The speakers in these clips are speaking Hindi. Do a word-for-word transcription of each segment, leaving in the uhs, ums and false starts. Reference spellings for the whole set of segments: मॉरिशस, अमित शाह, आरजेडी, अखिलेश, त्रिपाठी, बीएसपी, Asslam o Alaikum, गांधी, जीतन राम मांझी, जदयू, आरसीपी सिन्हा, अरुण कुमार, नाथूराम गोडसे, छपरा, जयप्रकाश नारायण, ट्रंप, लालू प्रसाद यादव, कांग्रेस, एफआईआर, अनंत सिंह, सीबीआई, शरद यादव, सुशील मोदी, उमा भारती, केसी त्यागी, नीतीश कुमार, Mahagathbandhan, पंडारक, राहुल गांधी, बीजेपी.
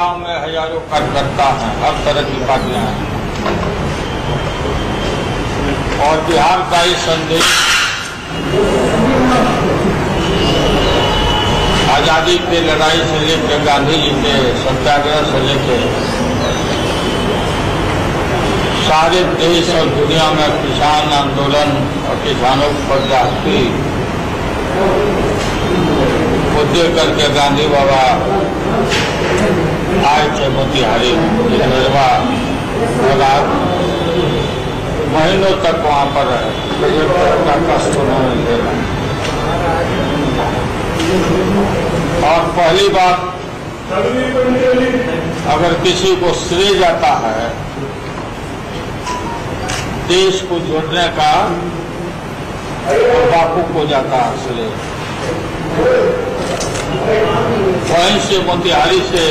गाँव में हजारों कार्यकर्ता हैं, हर तरह की पार्टियां हैं और बिहार का ये संदेश आजादी की लड़ाई से लेकर गांधी जी के सत्याग्रह से लेकर सारे देश और दुनिया में किसान आंदोलन और किसानों पर जाती को देख करके गांधी बाबा आए थे मोतिहारी रेलवा हालात महीनों तक वहां पर रहे, एक तरह का कष्ट उन्होंने झेला। और पहली बात, अगर किसी को श्रेय जाता है देश को जोड़ने का तो बापू को जाता है श्रेय। वहीं से मोतिहारी से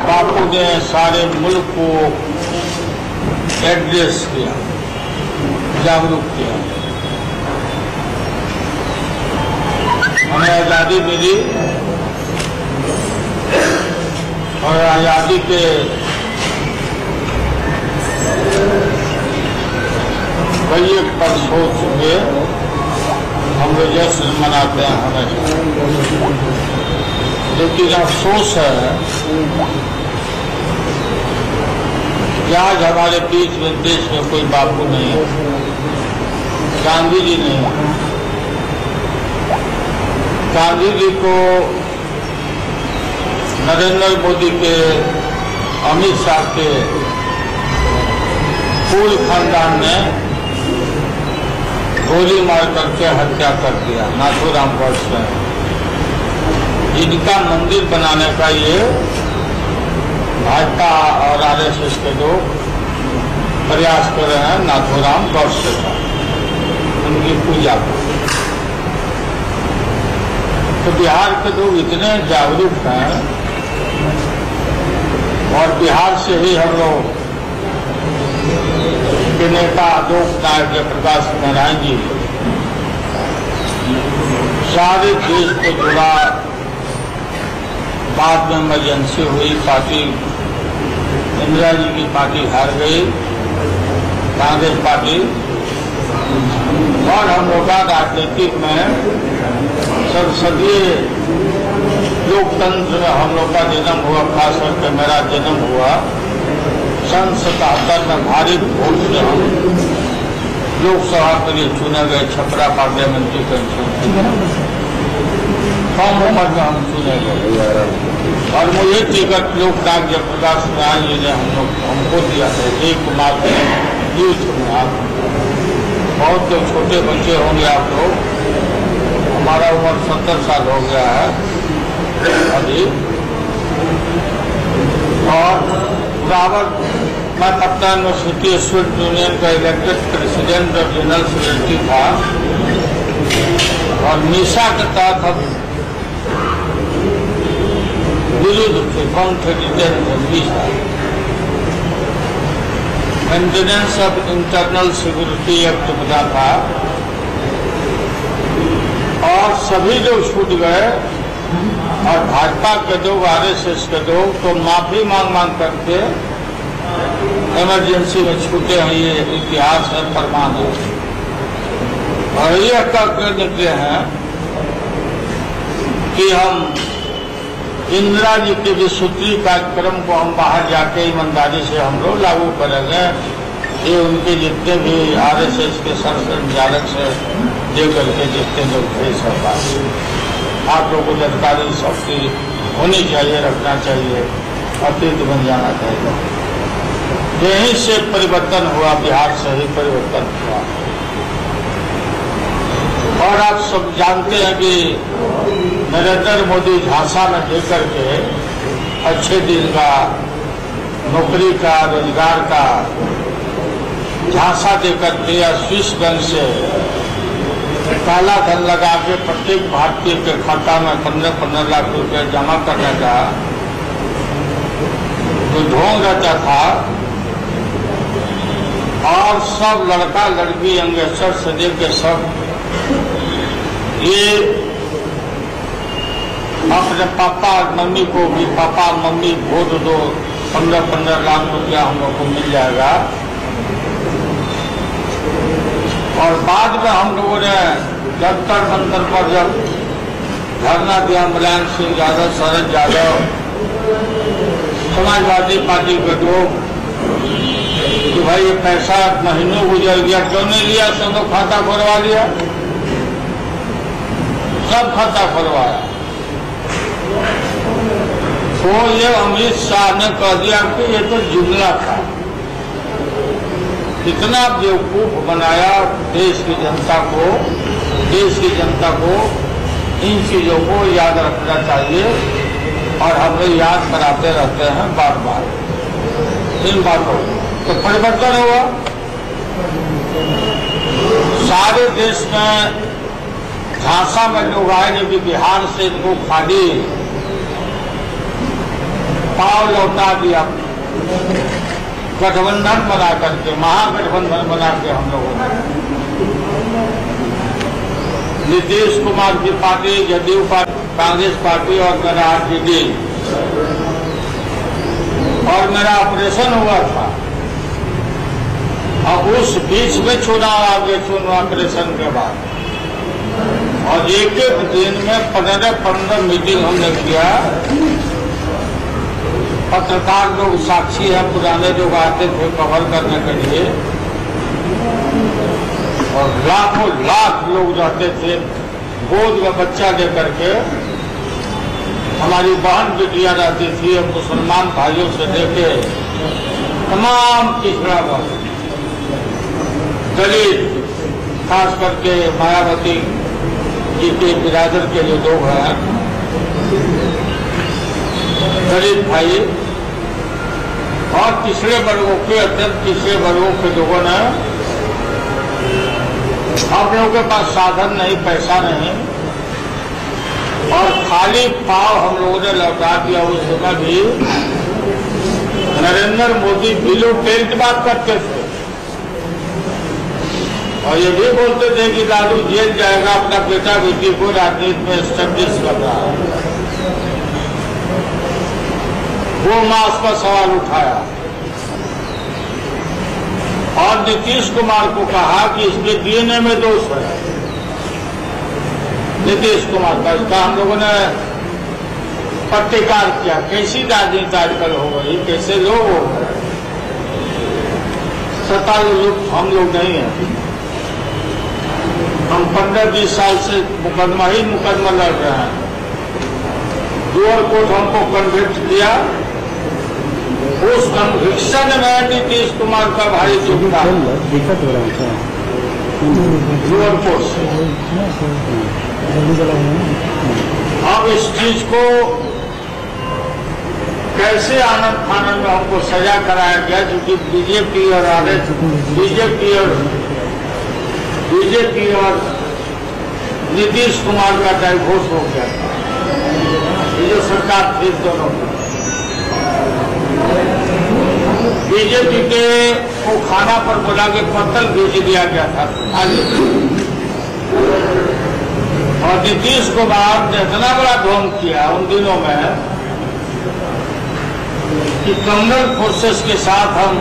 बापू ने सारे मुल्क को एड्रेस किया, जागरूक किया, हमें आजादी मिली और आजादी के कई वर्षों से हम लोग जश्न मनाते हैं हमेशा, लेकिन अफसोस है आज हमारे बीच में देश में कोई बापू नहीं है, गांधी जी नहीं है। गांधी जी को नरेंद्र मोदी के, अमित शाह के पूरे खानदान ने गोली मार करके हत्या कर दिया। नाथूराम गोडसे इनका मंदिर बनाने का ये भाजपा और आरएसएस के लोग प्रयास कर रहे हैं नाथूराम गोडसे का, उनकी पूजा को। तो बिहार के लोग इतने जागरूक हैं और बिहार से ही हम लोग के नेता लोक नायक जयप्रकाश नारायण जी सारे देश को जुड़ा। बाद में इमरजेंसी हुई, पार्टी इंदिरा जी की पार्टी हार गई, कांग्रेस पार्टी, और हम लोग राजनीति में संसदीय लोकतंत्र में हम लोग का जन्म हुआ, खास करके मेरा जन्म हुआ सन सतहत्तर में। भारी वोट से हम लोकसभा के लिए चुने गए, छपरा पार्लियामेंट्री कंस्टिट्यूंसी कम उम्र में हम चुने गए और मुझे टिकट लोकनायक जयप्रकाश नारायण जी ने हम लोग हमको दिया था। एक कुमार के यूथ में आप बहुत जो छोटे बच्चे होंगे, आप लोग, हमारा उम्र सत्तर साल हो गया है अभी। और रावत मैं पटना यूनिवर्सिटी स्टूडेंट यूनियन का इलेक्टेड प्रेसिडेंट और जनरल सेक्रेटरी था और निशा के तहत हम विरुद्ध थे, बंद थे, डिटेन थे, MISA maintenance of internal security act बना था और सभी लोग छूट गए और भाजपा के लोग, आरएसएस के लोग तो माफी मांग मांग करके इमरजेंसी में छूटे हैं। ये इतिहास है, प्रमाण है और यह कहकर निकले हैं कि हम इंदिरा जी के भी सूत्री कार्यक्रम को हम बाहर जाके ईमानदारी से हम लोग लागू करेंगे। ये उनके जितने भी आरएसएस के सरसंचालक से लेकर के जितने लोग थे सरकार, आप लोगों को जानकारी सबकी होनी चाहिए, रखना चाहिए, अतीत बन जाना चाहिए। यहीं से परिवर्तन हुआ, बिहार से ही परिवर्तन हुआ। और आप सब जानते हैं कि नरेंद्र मोदी झांसा में लेकर के अच्छे दिन का, नौकरी का, रोजगार का झांसा देकर के या स्विस बैंक से काला धन लगा के प्रत्येक भारतीय के खाता में पंद्रह पंद्रह लाख रुपए जमा करने का जो ढोंग रहता था और सब लड़का लड़की यंगस्टर से लेकर सब ये हम जब पापा और मम्मी को भी पापा और मम्मी वोट दो, पंद्रह पंद्रह लाख रुपया हम लोग को मिल जाएगा। और बाद में हम लोगों ने जंतर मंतर पर जब धरना दिया, मुलायम सिंह यादव, शरद यादव, समाजवादी पार्टी के लोग, कि भाई ये पैसा महीनों गुजर गया, क्यों नहीं लिया, सब तो खाता खोलवा लिया, सब खाता खोलवाया। तो ये अमित शाह ने कह दिया कि ये तो जुमला था। कितना बेवकूफ बनाया देश की जनता को, देश की जनता को इन चीजों को याद रखना चाहिए। और हम लोग याद कराते रहते हैं बार बार इन बातों को। तो परिवर्तन हुआ सारे देश में, झांसा में लोग आए, जबकि बिहार से इनको खाली पाव लौटा दिया। गठबंधन बना करके, महागठबंधन बना के हम लोगों ने, नीतीश कुमार की party, जदयू party, कांग्रेस party और मेरा आरजेडी, और मेरा ऑपरेशन हुआ था। और उस बीच में चुनाव आ गए, चुनाव ऑपरेशन के बाद। और एक एक दिन में पंद्रह पंद्रह मीटिंग हमने किया। पत्रकार लोग साक्षी है, पुराने लोग आते थे कवर करने के लिए, और लाखों लाख लोग रहते थे गोद में बच्चा लेकर के। हमारी बहन बेटियां रहती थी, और मुसलमान भाइयों से लेके तमाम पिछड़ा वर्ग, दलित, खास करके मायावती जी के बिरादर के जो लोग हैं, गरीब भाई और तीसरे वर्गों के, अत्यंत तीसरे वर्गों के लोगों ने, हम लोगों के पास साधन नहीं, पैसा नहीं, और खाली पाव हम लोगों ने लौटा दिया। उस समय भी नरेंद्र मोदी बिलो टेल की बात करते थे, और ये भी बोलते थे कि लालू जेल जाएगा, अपना बेटा बेटी को राजनीति में एस्टेब्लिश कर रहा है। वो मास का सवाल उठाया, और नीतीश कुमार को कहा कि इसके डीएनए में दोष है नीतीश कुमार का। इसका हम लोगों ने पत्रकार किया। कैसी राजनीति आजकल हो गई, कैसे लोग हो गए, सत्तारूढ़ हम लोग नहीं हैं। हम पंद्रह बीस साल से मुकदमा ही मुकदमा लड़ रहे हैं। जोर कोर्ट हमको कन्विक्ट किया, उस कन्विक्शन में नीतीश कुमार का भारी चुका जोर कोर्ट। अब इस चीज को कैसे आनंद फानंद में हमको सजा कराया गया, क्योंकि बीजेपी और आरएस बीजेपी और बीजेपी और नीतीश कुमार का डाइवोर्स हो गया था। ये जो सरकार थी दोनों बीजेपी के को खाना पर बुला के पत्तल भेज दिया गया था। और नीतीश कुमार ने इतना बड़ा ढोंग किया उन दिनों में कि कमनल फोर्सेस के साथ हम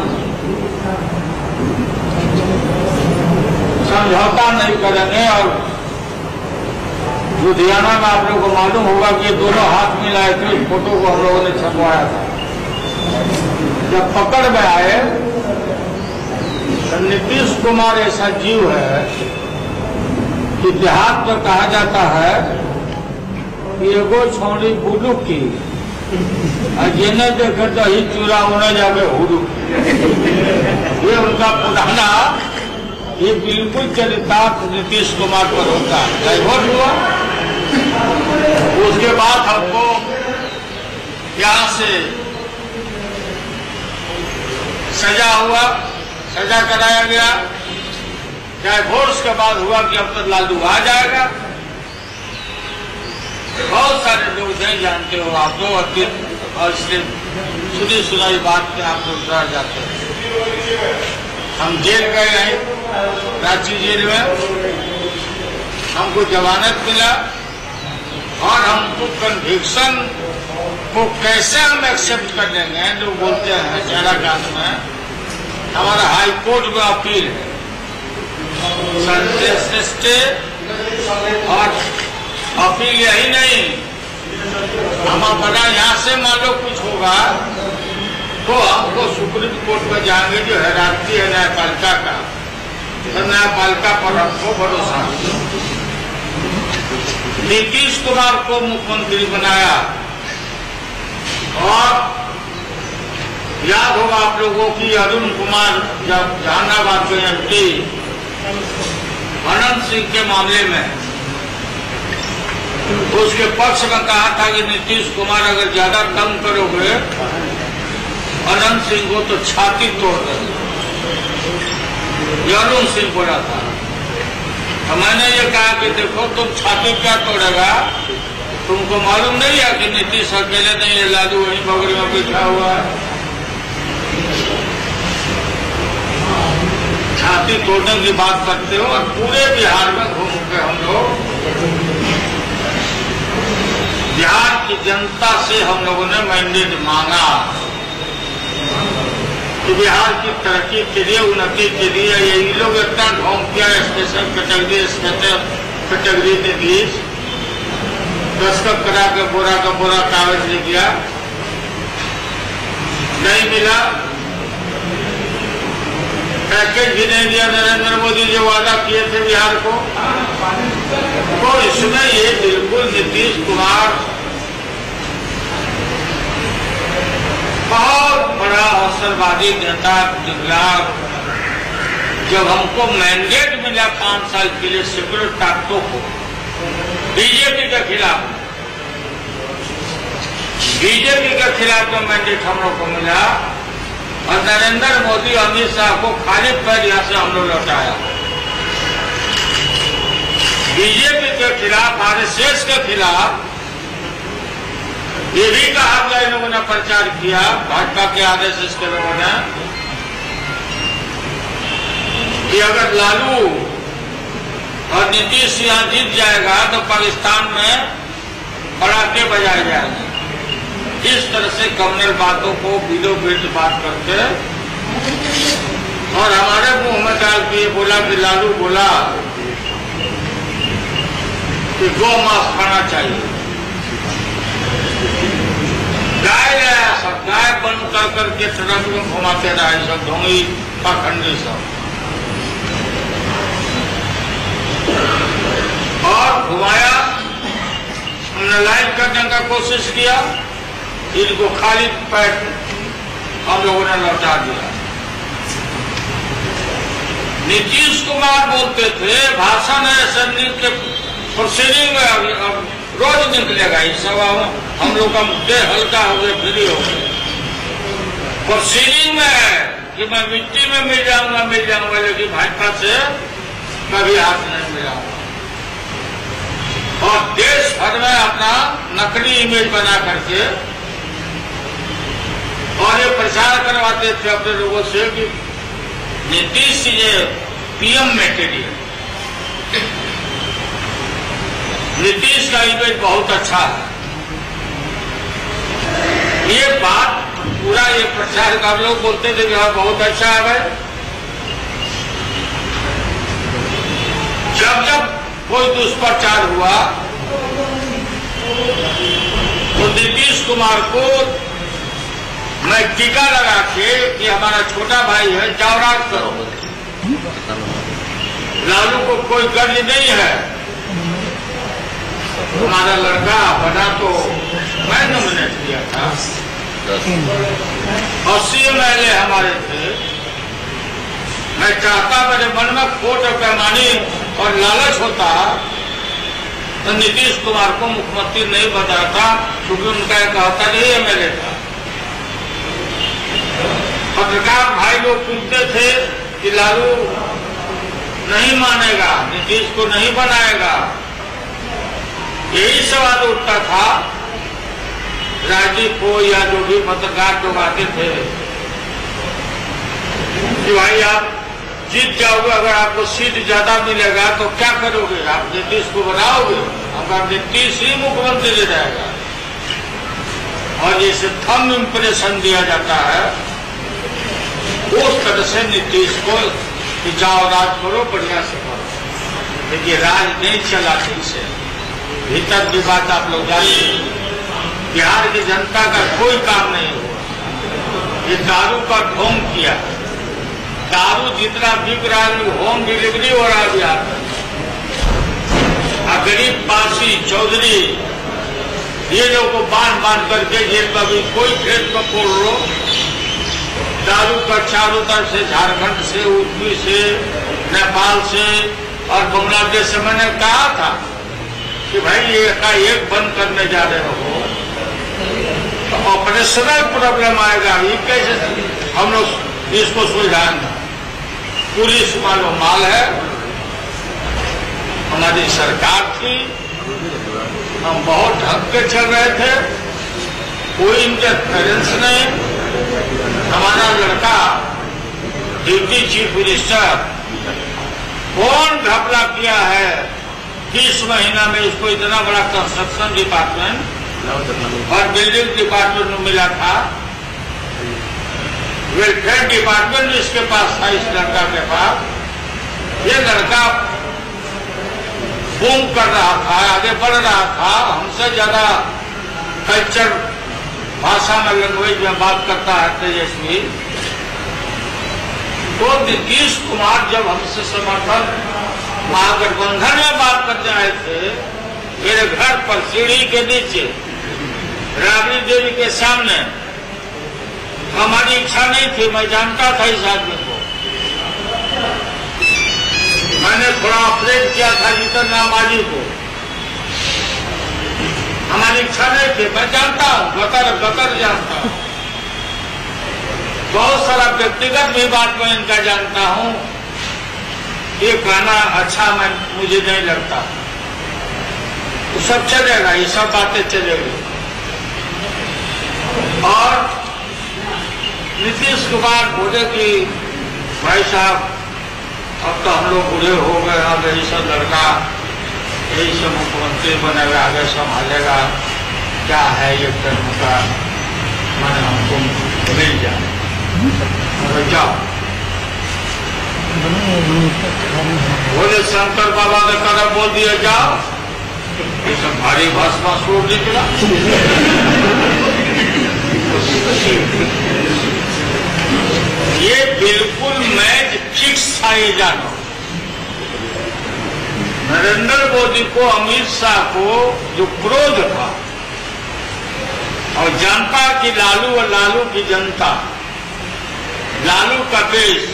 समझौता नहीं करेंगे। और लुधियाना में आप लोगों को मालूम होगा कि दोनों हाथ मिलाए थे, इस फोटो को हम लोगों ने छपवाया था। जब पकड़ में आए तो नीतीश कुमार ऐसा जीव है कि देहात पर कहा जाता है कि एगो छौड़ी बुलू की, और जिन्हें देखे तो ही चूरा उन्हें जाके हुलू। ये उनका पुराना, ये बिल्कुल चरितार्थ नीतीश कुमार पर होता है। डाइवर्ट हुआ, उसके बाद हमको यहाँ से सजा हुआ, सजा कराया गया। डाइवोर्स के बाद हुआ कि अब तो लालू आ जाएगा। बहुत सारे लोग नहीं जानते हो आप लोग, अतीत और सुनी सुनाई बात में आप लोग डर जाते हैं। हम जेल गए हैं, रांची जेल में हमको जमानत मिला। और हमको कन्विक्शन को कैसे हम एक्सेप्ट कर लेंगे। जो बोलते हैं जयप्रकाश नारायण, हमारा हाई कोर्ट में अपील है संदेश से, और अपील यही नहीं, हम अपना यहाँ से मान लो कुछ होगा तो हमको सुप्रीम कोर्ट में जाएंगे, जो हैरानती है न्यायपालिका का, तो न्यायपालिका पर हमको भरोसा। नीतीश कुमार को मुख्यमंत्री बनाया, और याद होगा आप लोगों की अरुण कुमार जब जहानाबाद में एम पी अनंत सिंह के मामले में उसके पक्ष में कहा था कि नीतीश कुमार अगर ज्यादा तंग करोगे अनंत सिंह को तो छाती तोड़ देंगे, अरुण सिंह बोला था। तो मैंने ये कहा कि देखो तुम छाती क्या तोड़ेगा, तुमको मालूम नहीं है कि नीतीश अकेले नहीं है, लालू वहीं बगल में बैठा हुआ है। छाती तोड़ने की बात करते हो, और पूरे बिहार में घूम के हम लोग बिहार की जनता से हम लोगों ने मैंडेट मांगा कि बिहार की तरक्की के लिए, उन्नति के लिए, यही लोग इतना ढोंग किया, स्पेशल कैटेगरी स्पेशल कैटेगरी के बीच दस्तक करा के बोरा का बोरा कागज ले गया, नहीं मिला, पैकेज भी नहीं दिया। नरेंद्र मोदी जो वादा किए थे बिहार को, तो इसमें ये बिल्कुल नीतीश कुमार बहुत बड़ा अवसरवादी नेता निकला। जब हमको मैंडेट मिला पांच साल के लिए सेक्युलर ताकतों को बीजेपी के खिलाफ, बीजेपी के खिलाफ जो मैंडेट हम लोग को मिला, और नरेंद्र मोदी अमित शाह को खाली पैर यहाँ से हम लोग लौटाया। बीजेपी के खिलाफ, आरएसएस के खिलाफ ये भी कहा गया, इन लोगों ने प्रचार किया, भाजपा के आरएसएस के लोगों ने, कि अगर लालू और नीतीश यहाँ जीत जाएगा तो पाकिस्तान में पड़ाके बजाए जाएंगे। इस तरह से कमनल बातों को बिलो बेट बात करते, और हमारे मुंह में डाल के बोला कि लालू बोला कि गौ मांस खाना चाहिए, गाय गया सब गाय बंद कर करके सड़क में घुमाते रहे, सब ढोंगी पाखंडी सब, और घुमाया, लाइन करने का कोशिश किया, इनको खाली पैट हम लोगों ने लौटा दिया। नीतीश कुमार बोलते थे भाषण है असेंबली के प्रोसीडिंग में, अब रोज निकलेगा इस सभा में, हम लोग का मुद्दे हल्का हो गए, फ्री हो गए। प्रोसीडिंग में है कि मैं मिट्टी में मिल जाऊंगा मिल जाऊंगा लेकिन भाजपा से कभी हाथ नहीं मिलाऊंगा, और देश भर में अपना नकली इमेज बना करके और ये प्रचार करवाते थे अपने लोगों से कि नीतीश ये पीएम मेटेरियल, नीतीश का इमेज बहुत अच्छा है। ये बात पूरा ये प्रचार कर लोग बोलते थे कि हाँ बहुत अच्छा है भाई। जब जब कोई दुष्प्रचार हुआ तो नीतीश कुमार को मैं टीका लगा के कि हमारा छोटा भाई है, जावराज करो, लालू को कोई गर्ज नहीं है, तुम्हारा लड़का बना तो मैं नॉमिनेट किया था, और सीएम एल ए हमारे थे। मैं चाहता, मेरे मन में खोट और पैमानी और लालच होता तो नीतीश कुमार को मुख्यमंत्री नहीं बताता, क्योंकि उनका एक कहता नहीं है मेरे था। पत्रकार भाई लोग पूछते थे कि लालू नहीं मानेगा, नीतीश को नहीं बनाएगा, यही सवाल उठता था। राजीव को या जो भी पत्रकार लोग आते थे कि भाई आप जीत जाओगे, अगर आपको सीट ज्यादा मिलेगा तो क्या करोगे, आप नीतीश को बनाओगे? हमारा नीतीश ही मुख्यमंत्री रहेगा। और जैसे थंब इम्प्रेशन दिया जाता है उस तरह से नीतीश को जाओ राज करो, बढ़िया से करो, लेकिन राज नहीं चला ठीक से। भीतर की बात आप लोग जानिए, बिहार की जनता का कोई काम नहीं हुआ। ये दारू का ढोंग किया, दारू जितना बिक रहा है होम डिलीवरी हो रहा है बिहार में। गरीब पासी चौधरी ये लोग को बांध बांध करके जेल में कोई खेत में खोल लो, दारू का चारों तरफ से झारखंड से यूपी से नेपाल से और बांग्लादेश से। मैंने कहा था कि भाई ये का एक बंद करने जा रहे हो तो ऑपरेशनल प्रॉब्लम आएगा, ये कैसे हम लोग इसको सुलझाएंगे। पुलिस मालो माल है, हमारी सरकार थी, हम बहुत ढंग के चल रहे थे, कोई इंटरफेरेंस नहीं। हमारा लड़का डिप्टी चीफ मिनिस्टर कौन घपला किया है, किस महीना में उसको इतना बड़ा कंस्ट्रक्शन डिपार्टमेंट और बिल्डिंग डिपार्टमेंट में मिला था। वेलफेयर डिपार्टमेंट इसके पास था, इस लड़का के पास। ये लड़का बूम कर रहा था, आगे बढ़ रहा था, हमसे ज्यादा कल्चर भाषा में लैंग्वेज में बात करता है तेजस्वी। तो नीतीश कुमार जब हमसे समर्थन महागठबंधन में बात करते आए थे, मेरे घर पर सीढ़ी के नीचे राबड़ी देवी के सामने, हमारी इच्छा नहीं थी, मैं जानता था इस आदमी को, मैंने थोड़ा ऑपरेट किया था जीतन राम मांझी को, हमारी इच्छा नहीं थी, मैं जानता हूँ, गतर गतर जानता हूँ, बहुत सारा व्यक्तिगत भी बात मैं इनका जानता हूँ। ये कहना अच्छा मैं मुझे नहीं लगता, वो सब चलेगा, ये सब बातें चलेगी। और नीतीश कुमार बोले कि भाई साहब अब तो हम लोग बूढ़े हो गए, अब यही सब लड़का यही सब मुख्यमंत्री बनेगा, आगे संभालेगा, क्या है ये कर्म का, मैंने हमको मिल जाए जाओ। बोले शंकर बाबा ने कहा बोल दिया जाओ, ये सब भारी भाषा छोड़ निकला। ये बिल्कुल मैच फिक्स था, ये जानो नरेंद्र मोदी को अमित शाह को जो क्रोध था, और जनता की लालू और लालू की जनता, लालू का देश,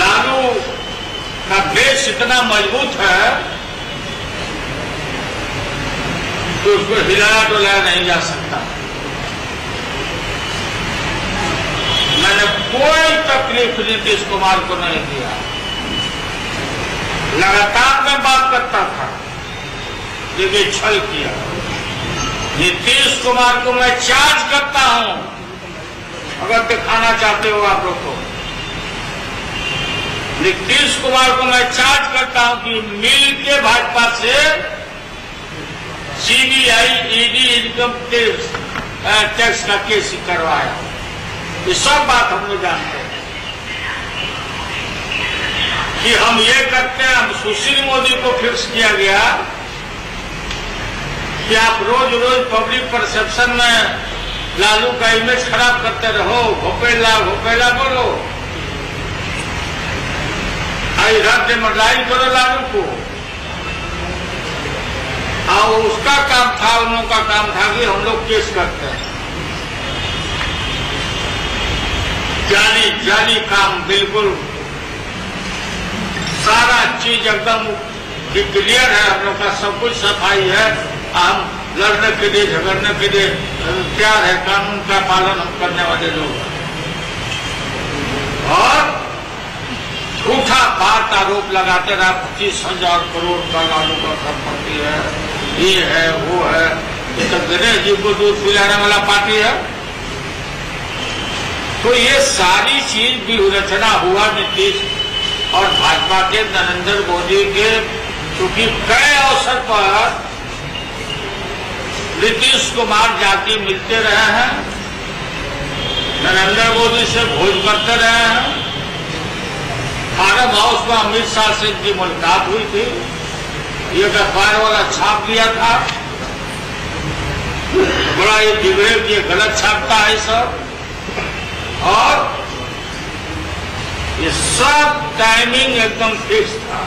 लालू का देश इतना मजबूत है कि उसको हिलाया डुलाया नहीं जा सकता। मैंने कोई तकलीफ नीतीश कुमार को नहीं दिया, लगातार मैं बात करता था, लेकिन छल किया। नीतीश कुमार को मैं चार्ज करता हूं, अगर दिखाना चाहते हो आप लोग को, नीतीश कुमार को मैं चार्ज करता हूं कि मिल के भाजपा से सीबीआई ED income tax tax का केस करवाया। ये सब बात हम लोग जानते हैं कि हम ये करते हैं। हम सुशील मोदी को फिक्स किया गया कि आप रोज रोज पब्लिक परसेप्शन में लालू का इमेज खराब करते रहो, घोपेला घोपेला बोलो, आई रब डेमोक्राइज करो लालू को। और उसका काम था, उन लोगों का काम था कि हम लोग केस करते हैं, जाली जाली काम बिल्कुल, सारा चीज एकदम क्लियर है, हम लोग का सब कुछ सफाई है, हम लड़ने के लिए झगड़ने के लिए तैयार है, कानून का पालन हम करने वाले लोग। और झूठा बात आरोप लगाते रहा, पच्चीस हजार करोड़ का लालू का संपत्ति है, ये है वो है, ये तो गणेश जी को दूध पिलाने वाला पार्टी है। तो ये सारी चीज भी रचना हुआ नीतीश और भाजपा के नरेंद्र मोदी के क्योंकि कई अवसर पर नीतीश कुमार जाके मिलते रहे हैं, नरेंद्र मोदी से भोज करते रहे हैं, फार्म हाउस में अमित शाह से की मुलाकात हुई थी, ये अखबार वाला छाप दिया था, बड़ा ये डिबेट ये गलत छापता है सब, और ये सब टाइमिंग एकदम फिक्स था,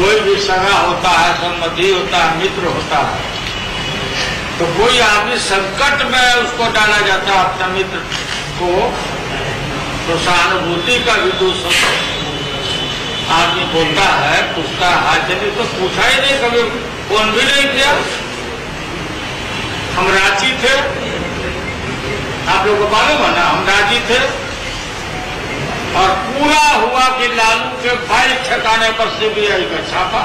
कोई भी सगा होता है, संबंधी होता है, मित्र होता है, तो कोई आदमी संकट में उसको डाला जाता है, अपने मित्र को तो सहानुभूति का भी दूसरा आदमी बोलता है, पूछता है, आरजेडी तो पूछा ही नहीं, कभी फोन भी नहीं किया। हम रांची थे, आप लोगों को मालूम है ना, हम राजी थे, और पूरा हुआ कि लालू के फाइल ठिकाने पर सीबीआई का छापा,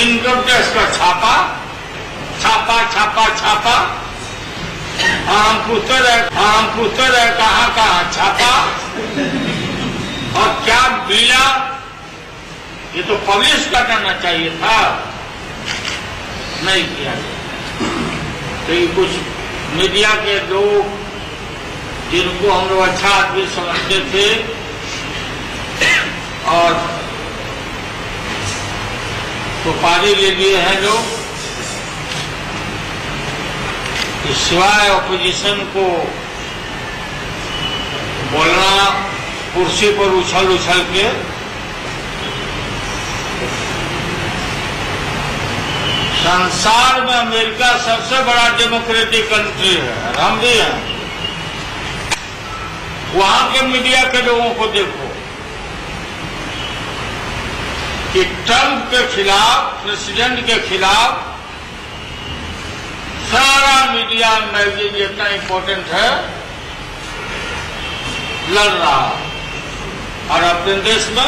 इनकम टैक्स का छापा, छापा छापा छापा, और हम पूछते रहे और हम पूछते रहे कहाँ कहाँ छापा और क्या मिला, ये तो पब्लिश करना चाहिए था, नहीं किया। तो ये कुछ मीडिया के लोग जिनको हम लोग अच्छा आदमी समझते थे और तो पारी ले लिए हैं लोग, इस सिवाय ऑपोजिशन को बोलना, कुर्सी पर उछल उछल के संसार में अमेरिका सबसे बड़ा डेमोक्रेटिक कंट्री है, हम भी हैं, वहां के मीडिया के लोगों को देखो कि ट्रंप के खिलाफ, प्रेसिडेंट के खिलाफ सारा मीडिया मैगजीन जितना इम्पोर्टेंट है लड़ रहा, और अपने देश में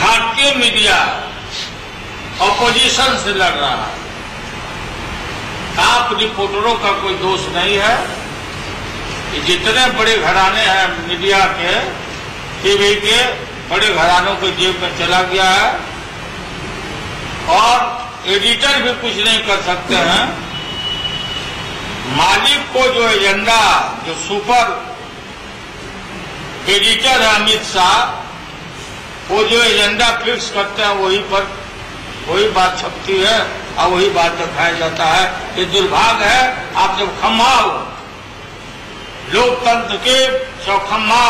भारतीय मीडिया ऑपोजिशन से लड़ रहा है। आप रिपोर्टरों का कोई दोष नहीं है, जितने बड़े घराने हैं मीडिया के, टीवी के बड़े घरानों के जेब में चला गया है, और एडिटर भी कुछ नहीं कर सकते हैं, मालिक को जो एजेंडा, जो सुपर एडिटर है अमित शाह, वो जो एजेंडा फिक्स करते हैं वही पर वही बात छपती है और वही बात रखाया जाता है। ये दुर्भाग्य है। आप जब खम्मा हो लोकतंत्र के चौखम्मा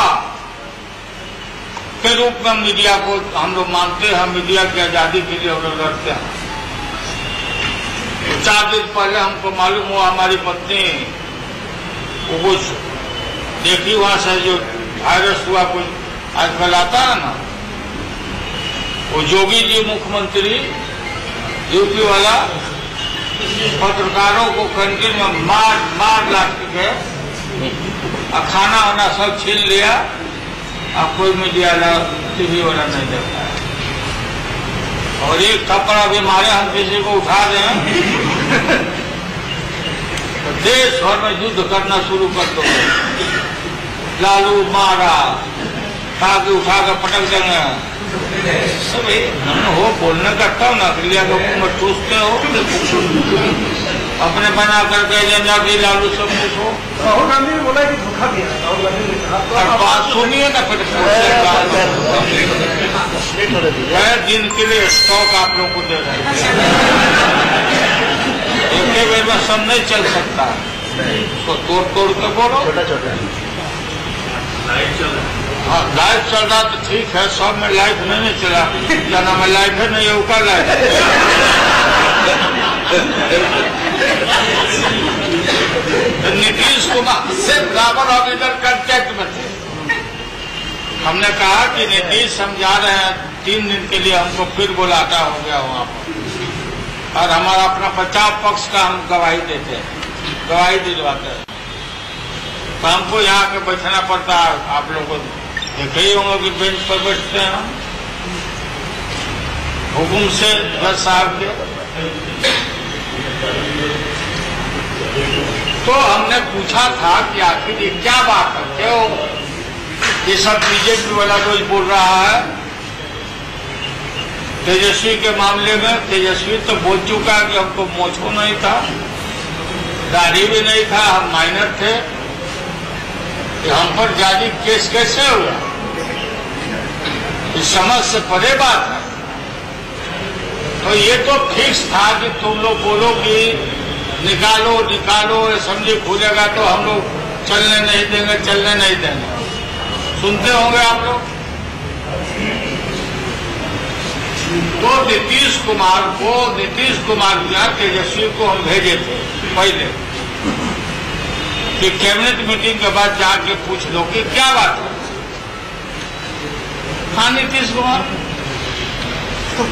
के रूप में मीडिया को हम लोग मानते हैं, मीडिया की आजादी के लिए हम लोग लड़ते हैं। तो चार दिन पहले हमको मालूम हुआ, हमारी पत्नी वो कुछ देखी, वहां से जो वायरस हुआ कुछ आज फैलाता है ना, वो योगी जी मुख्यमंत्री यूपी वाला पत्रकारों को कंटीन में मार मार लाट के खाना वाना सब छीन लिया, अब कोई मीडिया वाला टीवी वाला नहीं देखता है, और एक कपड़ा भी मारे हम किसी को उठा दें तो देश भर में युद्ध करना शुरू कर दो, लालू मारा ताकि उठा कर पटक देंगे सब, हो बोलने का तब ना क्रिया को चूसते हो अपने बना करके एजेंडा भी लालू सब कुछ हो। राहुल गांधी ने बोला कि धोखा दिया, राहुल गांधी ने कहा, बात सुनिए ना, फिर मैं दिन के लिए स्टॉक आप लोगों को दे रहा हूं, इनके वे में सब नहीं चल सकता, उसको तोड़ तोड़ के बोलो। हाँ, लाइफ चल रहा तो ठीक है, सब में लाइफ नहीं, नहीं चला, जाना में लाइफ है नहीं, ऊपर लाइफ है तो नीतीश कुमार से रावण और इधर कंटेक्ट में थे। हमने कहा कि नीतीश समझा रहे हैं, तीन दिन के लिए हमको फिर बुलाता हो गया वहां पर, और हमारा अपना पचास पक्ष का हम गवाही देते हैं, गवाही दिलवाते हैं, तो हमको यहाँ के बैठना पड़ता है। आप लोगों को देखे ही होंगे कि बेंच पर बैठते हैं हम हुकुम से बस साहब के। तो हमने पूछा था कि आखिर ये क्या बात है, क्यों ये सब बीजेपी वाला रोज बोल रहा है। तेजस्वी के मामले में तेजस्वी तो बोल चुका है कि हमको मोछो नहीं था, दाढ़ी भी नहीं था, हम माइनर थे, हम पर जाली केस कैसे हुआ, इस समझ से परे बात है। तो ये तो फिक्स था कि तुम लोग बोलो कि निकालो निकालो, समझे खुलेगा तो हम लोग चलने नहीं देंगे, चलने नहीं देंगे। सुनते होंगे आप लोग। तो नीतीश कुमार को नीतीश कुमार के यहाँ तेजस्वी को हम भेजे थे पहले कि कैबिनेट मीटिंग के बाद जाके पूछ लो कि क्या बात है। हाँ नीतीश कुमार, तो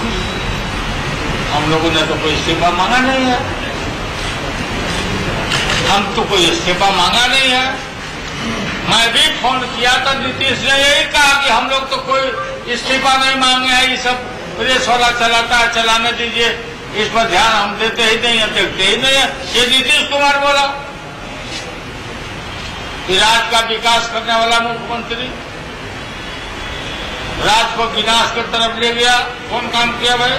हम लोगों ने तो कोई इस्तीफा मांगा नहीं है, हम तो कोई इस्तीफा मांगा नहीं है। मैं भी फोन किया था, नीतीश ने यही कहा कि हम लोग तो कोई इस्तीफा नहीं मांगे हैं, ये सब प्रेस वाला चलाता है, चलाने दीजिए, इस पर ध्यान हम देते ही नहीं है, देखते ही नहीं है। ये नीतीश कुमार बोला, राज्य का विकास करने वाला मुख्यमंत्री, राज्य को विनाश की तरफ ले गया। कौन काम किया भाई,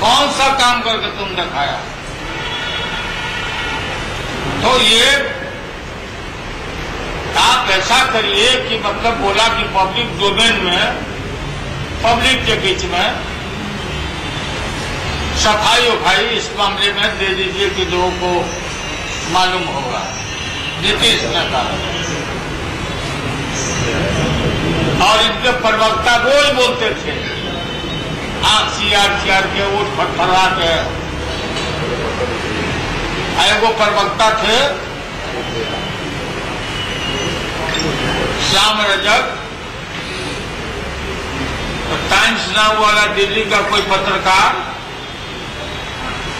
कौन सा काम करके तुम दिखाया? तो ये आप ऐसा करिए कि मतलब बोला कि पब्लिक डोमेन में, पब्लिक के बीच में सफाई उफाई इस मामले में दे दीजिए कि लोगों को मालूम होगा। नीतीश ने कहा, और इनके प्रवक्ता रोज बोलते थे, आंख सीआर सीआर के ऊट फटफड़ा के। एगो प्रवक्ता थे श्याम रजक, टाइम्स नाउ वाला दिल्ली का कोई पत्रकार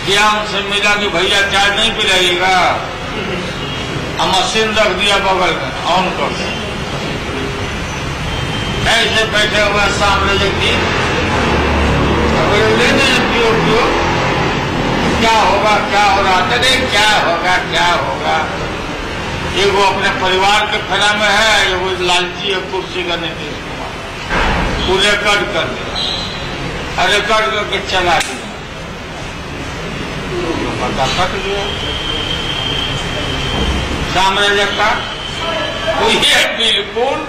गया, उनसे मिला कि भैया चाय नहीं पिलाइएगा, हम मशीन रख दिया बगल में ऑन कर दिया, ऐसे बैठे हुए सामने देखिए लेने पियो पियो, क्या होगा क्या हो रहा था, नहीं क्या होगा क्या होगा। ये वो अपने परिवार के फना में है, ये वो लालची है कुर्सी का नीतीश कुमार, पूरे कट कर दिया, अरे कट करके चला दिया, पता कट गया साम्राज्य का। तो ये बिल्कुल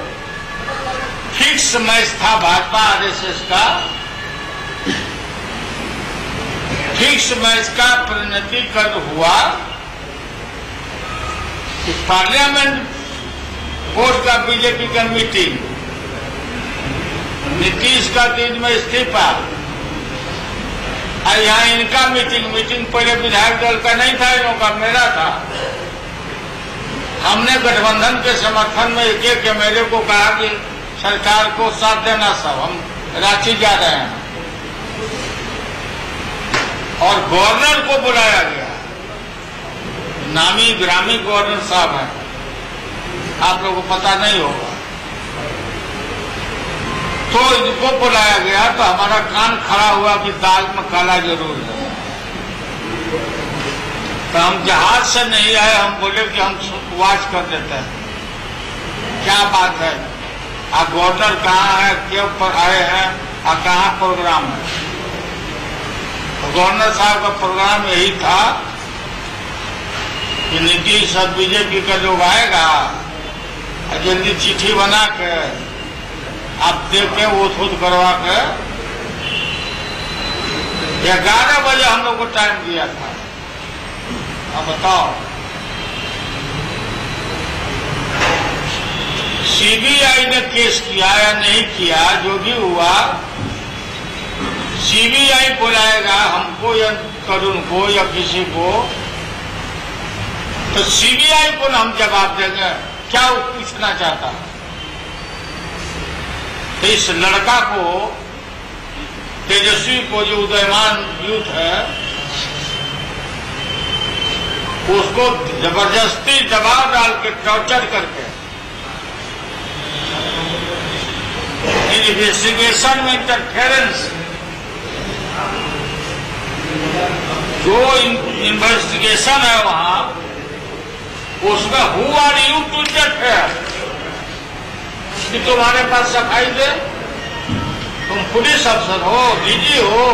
फिक्स मैच था भाजपा आरएसएस का, फिक्स मैच का परिणतिकरण हुआ कि पार्लियामेंट बोर्ड का बीजेपी का मीटिंग, नीतीश का दिन में इस्तीफा, और यहाँ इनका मीटिंग मीटिंग पहले विधायक दल का नहीं था, इन का मेरा था। हमने गठबंधन के समर्थन में एक एक एमएलए को कहा कि सरकार को साथ देना, सब हम रांची जा रहे हैं, और गवर्नर को बुलाया गया, नामी ग्रामी गवर्नर साहब हैं, आप लोगों को पता नहीं होगा, तो इनको बुलाया गया। तो हमारा कान खड़ा हुआ कि दाल में काला जरूर है। तो हम जहाज से नहीं आए, हम बोले कि हम वॉच कर देते हैं, क्या बात है, आ गवर्नर कहाँ है, क्यों पर आए हैं, आ कहाँ प्रोग्राम है। तो गवर्नर साहब का प्रोग्राम यही था कि नीतीश और बीजेपी का लोग आएगा, जल्दी चिट्ठी बना के आप देख के वो खुद करवा के, ग्यारह बजे हम लोग को टाइम दिया था। अब बताओ, सीबीआई ने केस किया या नहीं किया, जो भी हुआ सीबीआई बुलाएगा हमको या करुण को या किसी को, तो सीबीआई को ना हम जवाब देंगे, क्या वो पूछना चाहता है। तो इस लड़का को, तेजस्वी को, जो उदयमान यूथ है, उसको जबरदस्ती दबाव डाल के टॉर्चर करके इन्वेस्टिगेशन में इंटरफेरेंस, जो इन्वेस्टिगेशन है वहां उसमें who are you to interfere, कि तुम्हारे पास सफाई दे, तुम पुलिस अफसर हो, डीजी हो,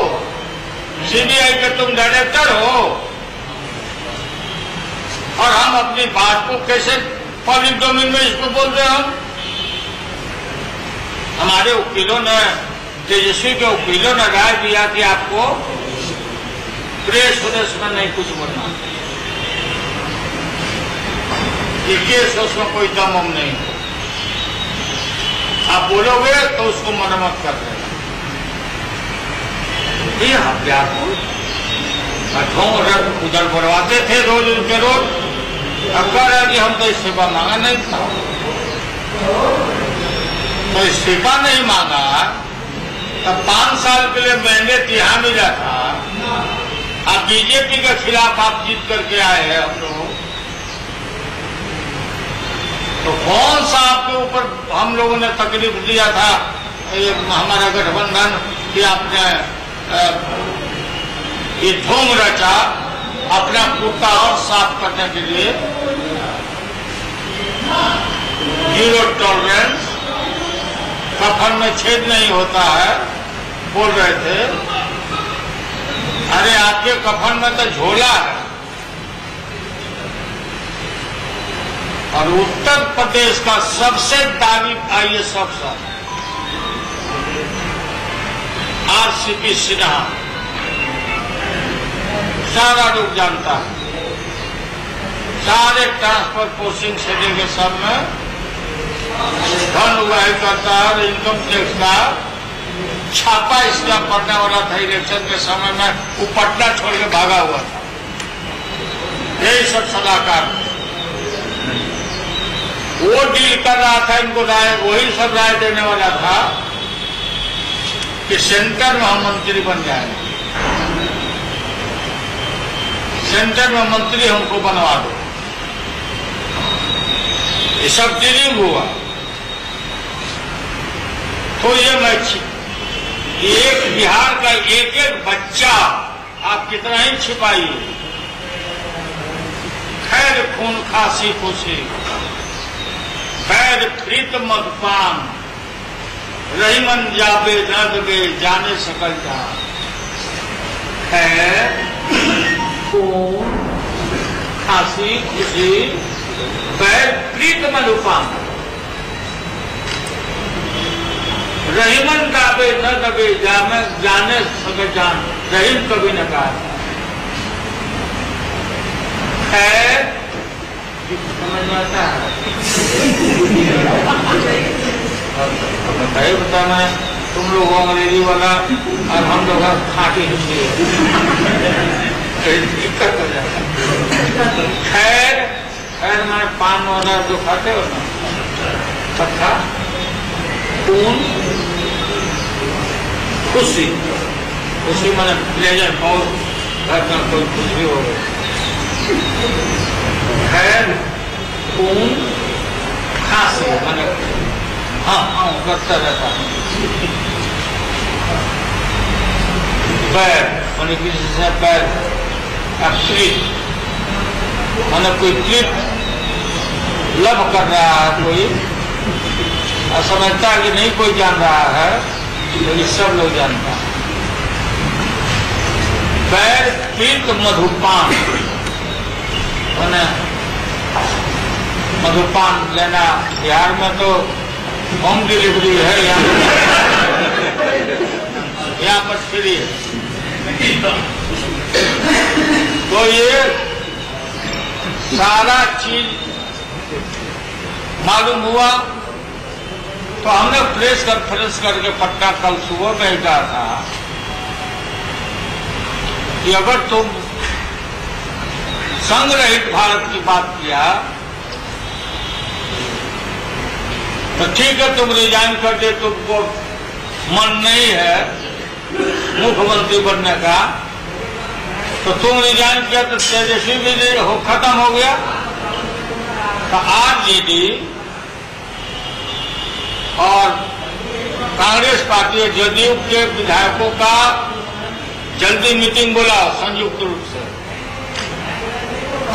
सीबीआई के तुम डायरेक्टर हो, और हम अपनी बात को कैसे पब्लिक डोमेन में इसको बोल रहे हो। हमारे वकीलों ने, तेजस्वी के वकीलों ने राय दिया कि आपको प्रेस प्रेस में नहीं कुछ बोलना, ये केस उसमें कोई दम नहीं, आप बोलोगे तो उसको मरम्मत कर देगा। ये हत्या को कठों रथ उधर बढ़वाते थे रोज उनके रोज, अब कह रहा कि हम तो इस्तीफा मांगा नहीं था, तो इस्तीफा नहीं मांगा, तब पांच साल के लिए महंगे तिहा मिला था। अब बीजेपी के खिलाफ आप जीत करके आए हैं हम लोग, तो कौन सा आपके ऊपर हम लोगों ने तकलीफ दिया था? ये हमारा गठबंधन कि आपने ये धूम रचा अपना कुत्ता और साफ करने के लिए, जीरो टॉलरेंस, कफन में छेद नहीं होता है बोल रहे थे। अरे आपके कफन में तो झोला है, और उत्तर प्रदेश का सबसे दागी आईएएस अफसर आरसीपी सिन्हा, सारा लोग जानता है, सारे ट्रांसफर पोस्टिंग सेटिंग के सब में धन उगाही करता है, और इनकम टैक्स का छापा इसका पड़ने वाला था इलेक्शन के समय में, वो पटना छोड़ के भागा हुआ था। यही सब सलाहकार वो डील कर रहा था, इनको राय वही सब राय देने वाला था कि सेंटर में मंत्री बन जाए, सेंटर में मंत्री हमको बनवा दो। ये सब डीलिंग हुआ। तो ये मैं एक बिहार का एक एक बच्चा आप कितना ही छिपाइए, खैर खून खांसी खोसी वैध कृत मधुपान रहीमन जाबे नदबे जाने सकल जा है खांसी खुशी वैध कृत मधुपान रहीमन जाबे नदबे जाने सकल जान रहीम कभी न कहा है, समझ में आता है? बताना तुम लोग अंग्रेजी वाला और हम लोग खाटी हिंदी, दिक्कत हो जाता। खैर खैर मैं पान वाला जो खाते हो ना, पत्ता खून खुशी खुशी मैंने प्लेजर बहुत घर में कोई कुछ भी हो गया, खैर खून खांसी मैंने हाँ हाँ करता रहता पैर मैंने किसी से पैर एक्सप्रीट मैंने कोई क्लिप लब कर रहा है, कोई समझता है कि नहीं कोई जान रहा है, लेकिन सब लोग जानता है। पैर पीत मधुपान मैंने मधुपान लेना, बिहार में तो होम डिलीवरी है, यहाँ पर फ्री है। तो ये सारा चीज मालूम हुआ, तो हमने प्रेस कॉन्फ्रेंस करके पटना कल सुबह भेजा था कि अगर तुम संघ रहित भारत की बात किया तो ठीक है, तुम रिजाइन कर दे, तुमको मन नहीं है मुख्यमंत्री बनने का तो तुम रिजाइन किया, तो तेजस्वी भी खत्म हो गया। तो आरजेडी और कांग्रेस पार्टी और जदयू के विधायकों का जल्दी मीटिंग बुलाओ संयुक्त रूप से,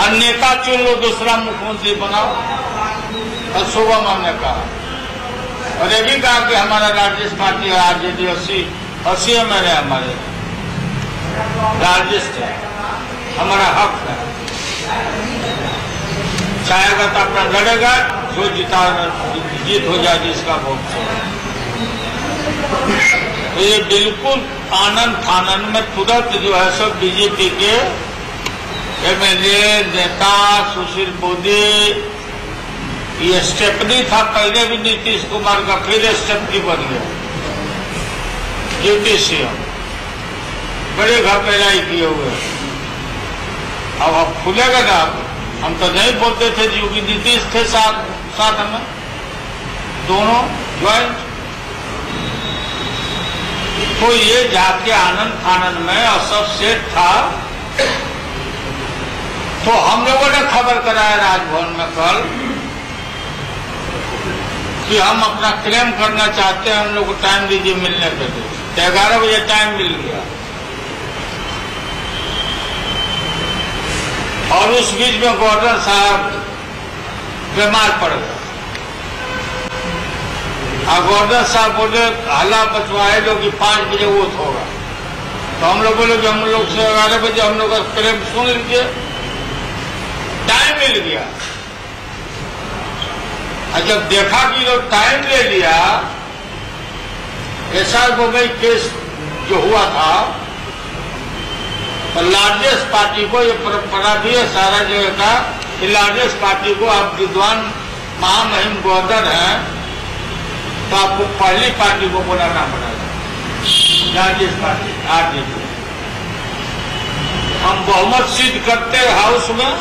और नेता चुन लो, दूसरा मुख्यमंत्री बनाओ। और सुबह हमने कहा और ये भी कहा कि हमारा लार्जेस्ट पार्टी है आरजेडी और सी और सी एम एल है, हमारे लार्जेस्ट है, हमारा हक है, चाहेगा तो अपना लड़ेगा, जो जीता जीत हो जाए जिसका वोट। तो ये बिल्कुल आनंद थानन में तुरंत जो है सब बीजेपी के एमएलए नेता सुशील मोदी, ये स्टेप नहीं था पहले भी नीतीश कुमार का, फिर स्टेप की बन गया यूटीसी, बड़े घर पैराई किए हुए। अब अब खुलेगा ना, हम तो नहीं बोलते थे, योगी नीतीश थे साथ साथ में, दोनों ज्वाइंट। तो ये जाके आनंद फानंद में और सब सेट था। तो हम लोगों ने खबर कराया राजभवन में कल कि हम अपना क्लेम करना चाहते हैं, हम लोग को टाइम दीजिए मिलने के लिए। ग्यारह बजे टाइम मिल गया और उस बीच में गवर्नर साहब बीमार पड़ गए और गवर्नर साहब बोले हल्ला बचवाए लोग कि पांच बजे वो होगा। तो हम लोग बोले कि हम लोग से ग्यारह बजे हम लोग का क्लेम सुन लीजिए, टाइम मिल गया। और जब देखा कि लोग टाइम ले लिया, ऐसा गोबई केस जो हुआ था, तो लार्जेस्ट पार्टी को ये परंपरा भी है सारा जगह का कि लार्जेस्ट पार्टी को आप विद्वान महामहिम गवर्नर हैं तो आपको पहली पार्टी को बुलाना पड़ेगा, लार्जेस्ट पार्टी आरजेडी। हम बहुमत सिद्ध करते हाउस में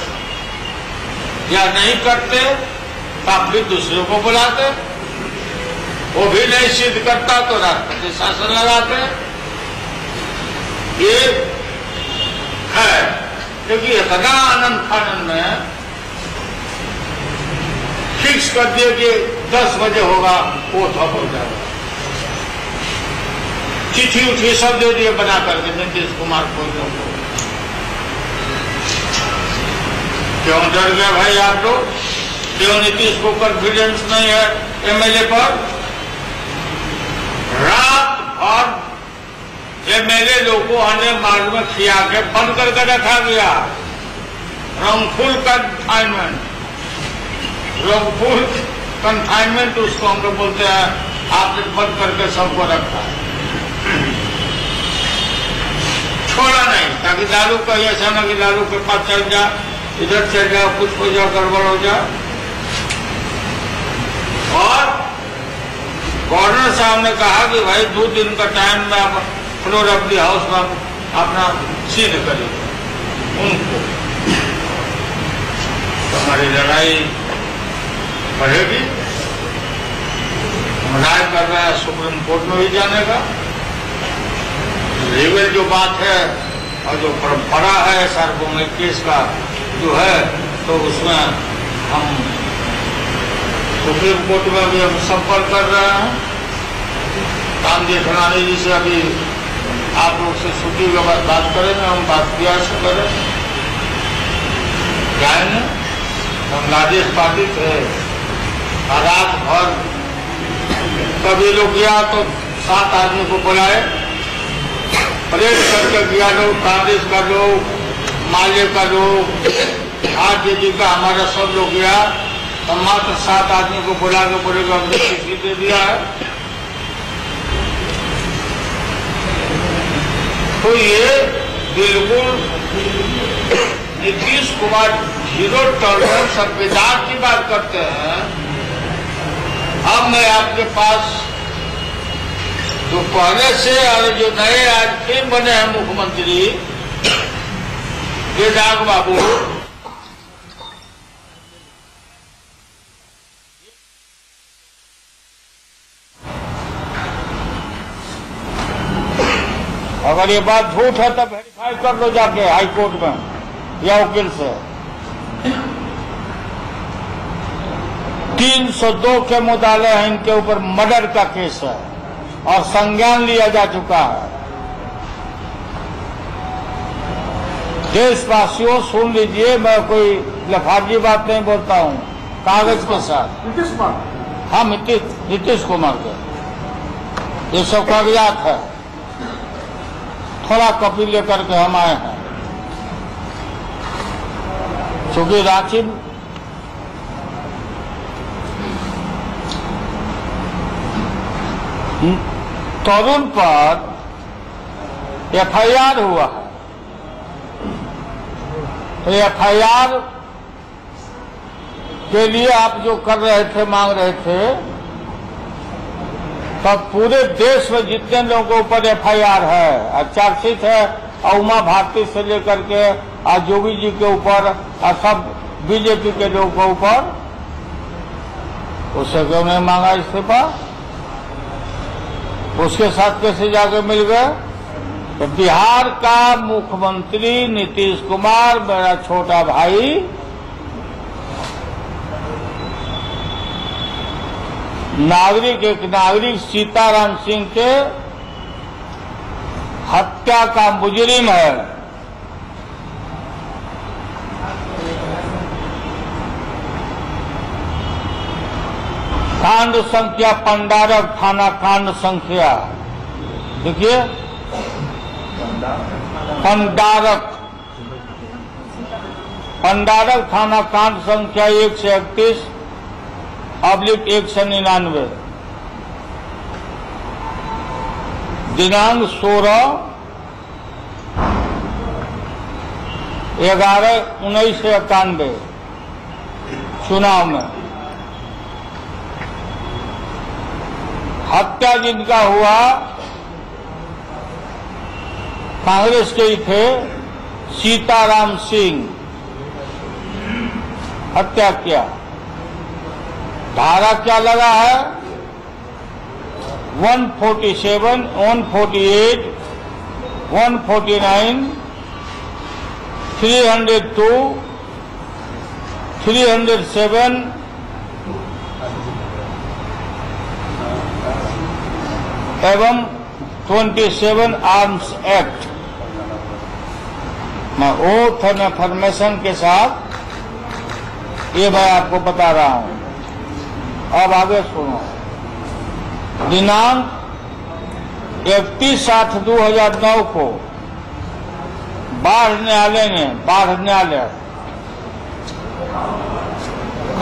या नहीं करते तो आप भी दूसरों को बुलाते, वो भी नहीं सिद्ध करता तो राष्ट्रपति शासन लगाते। ये है क्योंकि इतना आनंद फानंद में फिक्स कर दिए कि दस बजे होगा वो थप हो जाएगा। चिट्ठी उठी सब दे दिए बना करके नीतीश कुमार को, क्यों डर गए भाई आप लोग? क्यों नीतीश को कॉन्फिडेंस नहीं है एमएलए पर? रात और एमएलए लोगों आने मार्ग में खिया के बंद करके रखा गया। रंगफुल कन्फाइनमेंट, रंगफुल कन्फाइनमेंट उसको हम लोग बोलते हैं, आपने बंद करके सबको रखा, छोड़ा नहीं, ताकि लालू का ऐसा ना कि लालू के पास चल जा, इधर चल जाओ, कुछ हो जाओ, गड़बड़ हो जाओ। और गवर्नर साहब ने कहा कि भाई दो दिन का टाइम में आप फ्लोर अपनी हाउस में अपना सिद्ध करेंगे उनको, हमारी लड़ाई बढ़ेगी। हम राय कर रहे हैं सुप्रीम कोर्ट में भी जाने का, लीगल जो बात है और जो परंपरा है सार्वजनिक केस का जो है, तो उसमें हम सुप्रीम कोर्ट में भी हम संपर्क कर रहे हैं। कांदी फलानी जी से अभी आप लोग से छुट्टी के बाद बात करेंगे, हम बात किया से करें जाएंगे। हम लार्जेस्ट पार्टी थे, रात भर कभी लोग गया तो सात आदमी को बुलाए, परेड करके गया लोग, कांग्रेस का लोग, माले का लोग, आरजेडी का, हमारा सब लोग गया। हम मात्र सात आदमी को बुला के बोलेगा हमने चिट्ठी दे दिया है। तो ये बिल्कुल नीतीश कुमार जीरो टॉलरेंस संविधान की बात करते हैं। अब मैं आपके पास जो पहले से और जो नए आज फिर बने हैं मुख्यमंत्री ये डाक बाबू, अगर ये बात झूठ है तो वेरीफाई कर लो जाके हाईकोर्ट में या वकील से। तीन सौ दो के मुताले हैं, इनके ऊपर मर्डर का केस है और संज्ञान लिया जा चुका है। देशवासियों सुन लीजिए, मैं कोई लफाजी बात नहीं बोलता हूं, कागज के साथ। हाँ, नीतीश कुमार का ये सब कागजात है, थोड़ा कॉपी लेकर के हम आए हैं। क्योंकि रांची तरुण पर एफ आई आर हुआ है, तो एफ आई आर के लिए आप जो कर रहे थे, मांग रहे थे, तब पूरे देश में जितने लोगों पर एफ आई आर है, चार्जशीट है, और उमा भारती से लेकर के आज योगी जी के ऊपर और सब बीजेपी के लोगों के ऊपर, उससे क्यों नहीं मांगा इस्तीफा? उसके साथ कैसे जाके मिल गए? तो बिहार का मुख्यमंत्री नीतीश कुमार मेरा छोटा भाई नागरिक एक नागरिक सीताराम सिंह के हत्या का मुजरिम है। कांड संख्या पंडारक थाना, कांड संख्या देखिए, पंडारक पंडारक थाना कांड संख्या एक सौ इकतीस अब्लिक एक सौ निन्यानवे, दिनांक सोलह ग्यारह उन्नीस सौ इक्यानवे चुनाव में हत्या जिनका हुआ, कांग्रेस के ही थे, सीताराम सिंह हत्या किया। धारा क्या लगा है? एक सौ सैंतालीस, एक सौ अड़तालीस, एक सौ उनचास, तीन सौ दो, तीन सौ सात, एवं सत्ताईस आर्म्स एक्ट मैं ओथ और इन्फॉर्मेशन के साथ ये मैं आपको बता रहा हूं। अब आगे सुनो, दिनांक इकतीस आठ दो हजार नौ को बाढ़ न्यायालय ने बाढ़ न्यायालय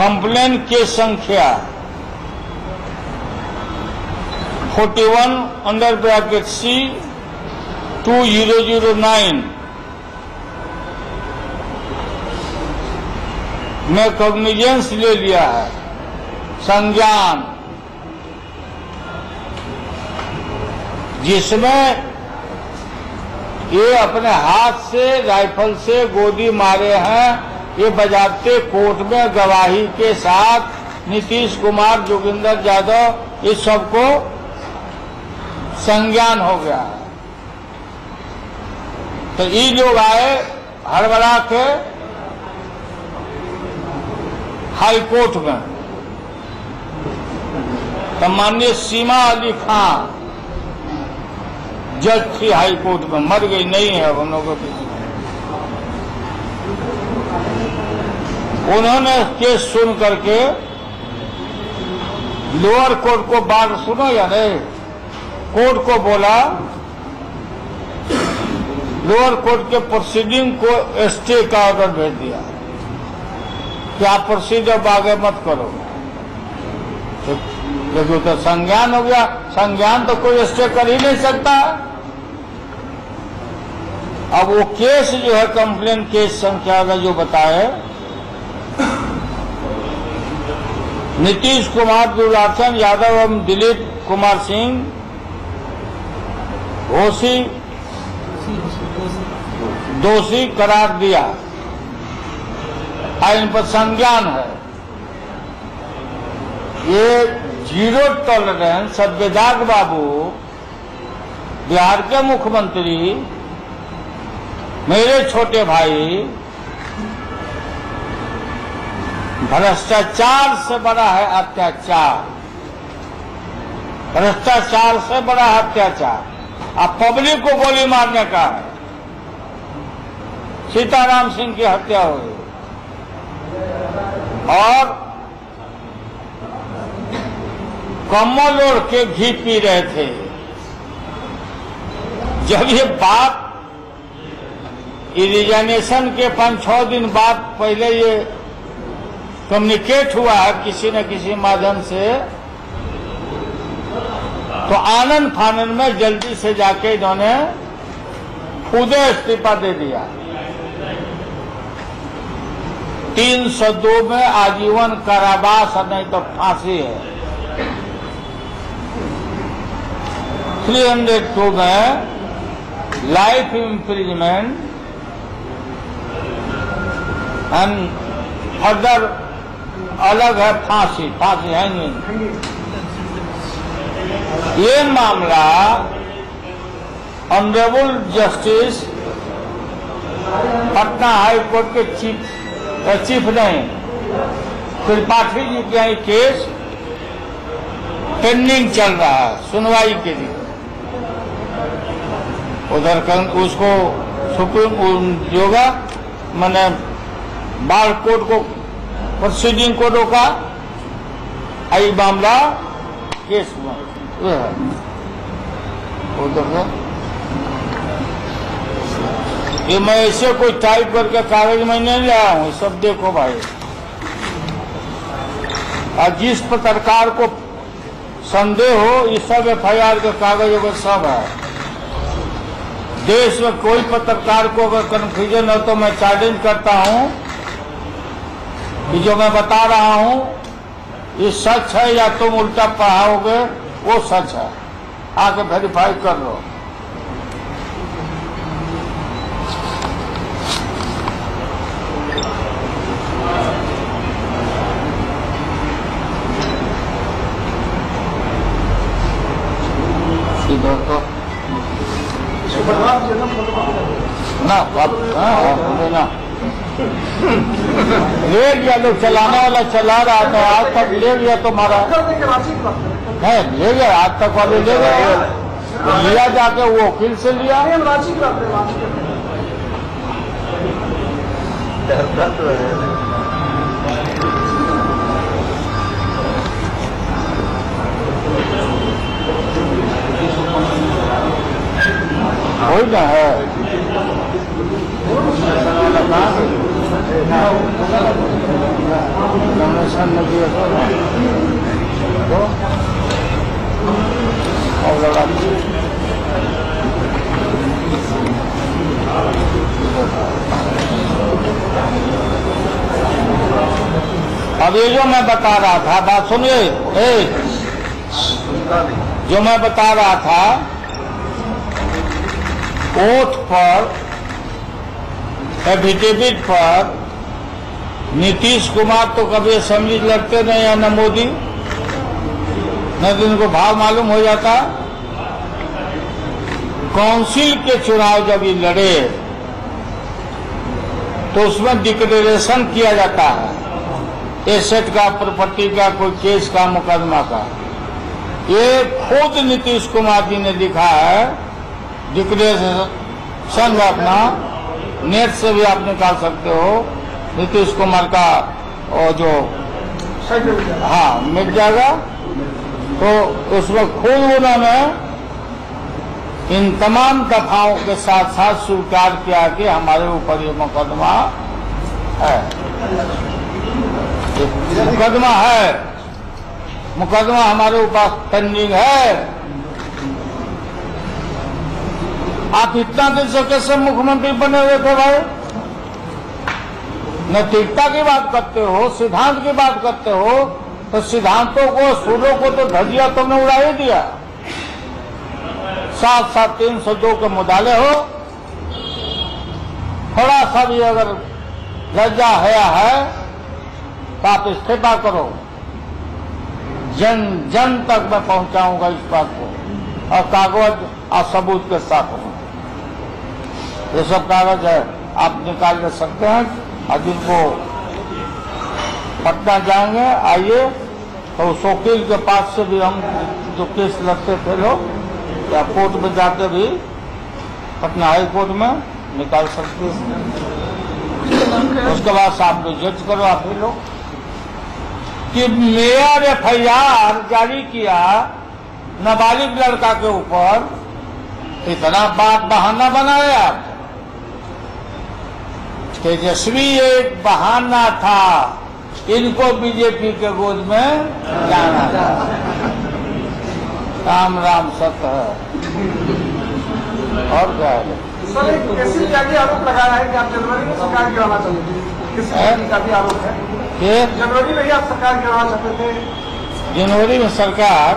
कंप्लेन की संख्या इकतालीस under bracket C two zero zero nine में कॉग्निजेंस ले लिया है, संज्ञान, जिसमें ये अपने हाथ से राइफल से गोली मारे हैं। ये बजाते कोर्ट में गवाही के साथ नीतीश कुमार, जोगिंदर यादव, इस सबको संज्ञान हो गया है। तो ये लोग आए हड़बड़ा के हाई कोर्ट में, तो माननीय सीमा अली खां जज थी हाई कोर्ट में, मर गई नहीं है उन लोगों की, उन्होंने केस सुन करके लोअर कोर्ट को, बात सुनो या नहीं, कोर्ट को बोला, लोअर कोर्ट के प्रोसीडिंग को स्टे का ऑर्डर भेज दिया कि आप प्रोसीजर आगे मत करो। देखो तो संज्ञान हो गया, संज्ञान तो कोई स्टे कर ही नहीं सकता। अब वो केस जो है, कंप्लेन केस संख्या का जो बताए, नीतीश कुमार, दुर्लाचन यादव एवं दिलीप कुमार सिंह घोषी दोषी करार दिया और इन पर संज्ञान है। ये जीरो टॉलरेंस सभ्यदाग बाबू, बिहार के मुख्यमंत्री, मेरे छोटे भाई, भ्रष्टाचार से बड़ा है अत्याचार, भ्रष्टाचार से बड़ा है अत्याचार। आप पब्लिक को गोली मारने का है। सीताराम सिंह की हत्या हुई और कम्बल ओढ़ के घी पी रहे थे। जब ये बात रिजाइनेशन के पांच छह दिन बाद पहले ये कम्युनिकेट हुआ है किसी न किसी माध्यम से, तो आनन फानन में जल्दी से जाके इन्होंने खुदे इस्तीफा दे दिया। तीन सौ दो में आजीवन कारावास नहीं तो फांसी है, तीन सौ दो में लाइफ इंप्रिजमेंट एंड फर्दर अलग है फांसी, फांसी हैंगिंग। ये मामला honourable justice Patna high court के चीफ चीफ नहीं त्रिपाठी जी के यहाँ केस पेंडिंग चल रहा है सुनवाई के लिए। उधर उसको सुप्रीम योगा मैंने बार कोर्ट को प्रोसीडिंग को रोका, आई मामला केस हुआ। ये मैं ऐसे कोई टाइप करके कागज में नहीं लाया हूँ, सब देखो भाई। और जिस पत्रकार को संदेह हो ये सब एफ आई आर के कागज अगर सब है। देश में कोई पत्रकार को अगर कन्फ्यूजन हो तो मैं चैलेंज करता हूँ कि जो मैं बता रहा हूँ ये सच है या तुम उल्टा पढ़ाओगे वो सच है, आके वेरीफाई कर लो। ना ना रेड या लोग चलाने वाला चला रहा था, आज तक ले गया तुम्हारा है, ले गया आज तक वाले ले गए, लिया जाके वो वकील से लिया। वही ना है अब ये जो मैं बता रहा था, बात सुनिए, जो मैं बता रहा था ओथ पर एफिडेविट पर नीतीश कुमार तो कभी असेंबली लड़ते नहीं है, न मोदी, न इनको भाव मालूम हो जाता। काउंसिल के चुनाव जब ये लड़े तो उसमें डिक्लेरेशन किया जाता है एसेट का, प्रॉपर्टी का, कोई केस का, मुकदमा का। ये खुद नीतीश कुमार जी ने लिखा है डिक्लेरेशन, अपना नेट से भी आप निकाल सकते हो नीतीश कुमार का, और जो हाँ मिल जाएगा। तो उसमें खुद उन्होंने इन तमाम दफाओं के साथ साथ स्वीकार किया कि हमारे ऊपर ये मुकदमा है, मुकदमा है, मुकदमा हमारे ऊपर पेंडिंग है। आप इतना दिन से कैसे मुख्यमंत्री बने हुए थे भाई? नैतिकता की बात करते हो, सिद्धांत की बात करते हो, तो सिद्धांतों को, सूरों को तो धजिया तुमने उड़ा ही दिया। सात सात तीन सौ दो के मुदाले हो, थोड़ा सा भी अगर लज्जा हया है तो आप इस्तीफा करो। जन जन तक मैं पहुंचाऊंगा इस बात को, और कागज और सबूत के साथ होगा। ये सब कागज है, आप निकाल ले सकते हैं। और जिनको पटना जाएंगे आइए, तो उस वकील के पास से भी हम जो केस लड़ते थे लोग, या कोर्ट में जाके भी पटना हाई कोर्ट में निकाल सकते हैं। उसके बाद आप जज करो आप ही लोग। कि मेयर एफ आई आर जारी किया नाबालिग लड़का के ऊपर, इतना बात बहाना बनाया। तेजस्वी एक बहाना था, इनको बीजेपी के गोद में जाना था। राम राम सत्य है और क्या है। सर एक केसी का भी आरोप लगा रहा है कि आप जनवरी में सरकार गिराना चाहते थे, किस केसी का भी आरोप है कि जनवरी में ही आप सरकार गिराना चाहते थे। जनवरी में सरकार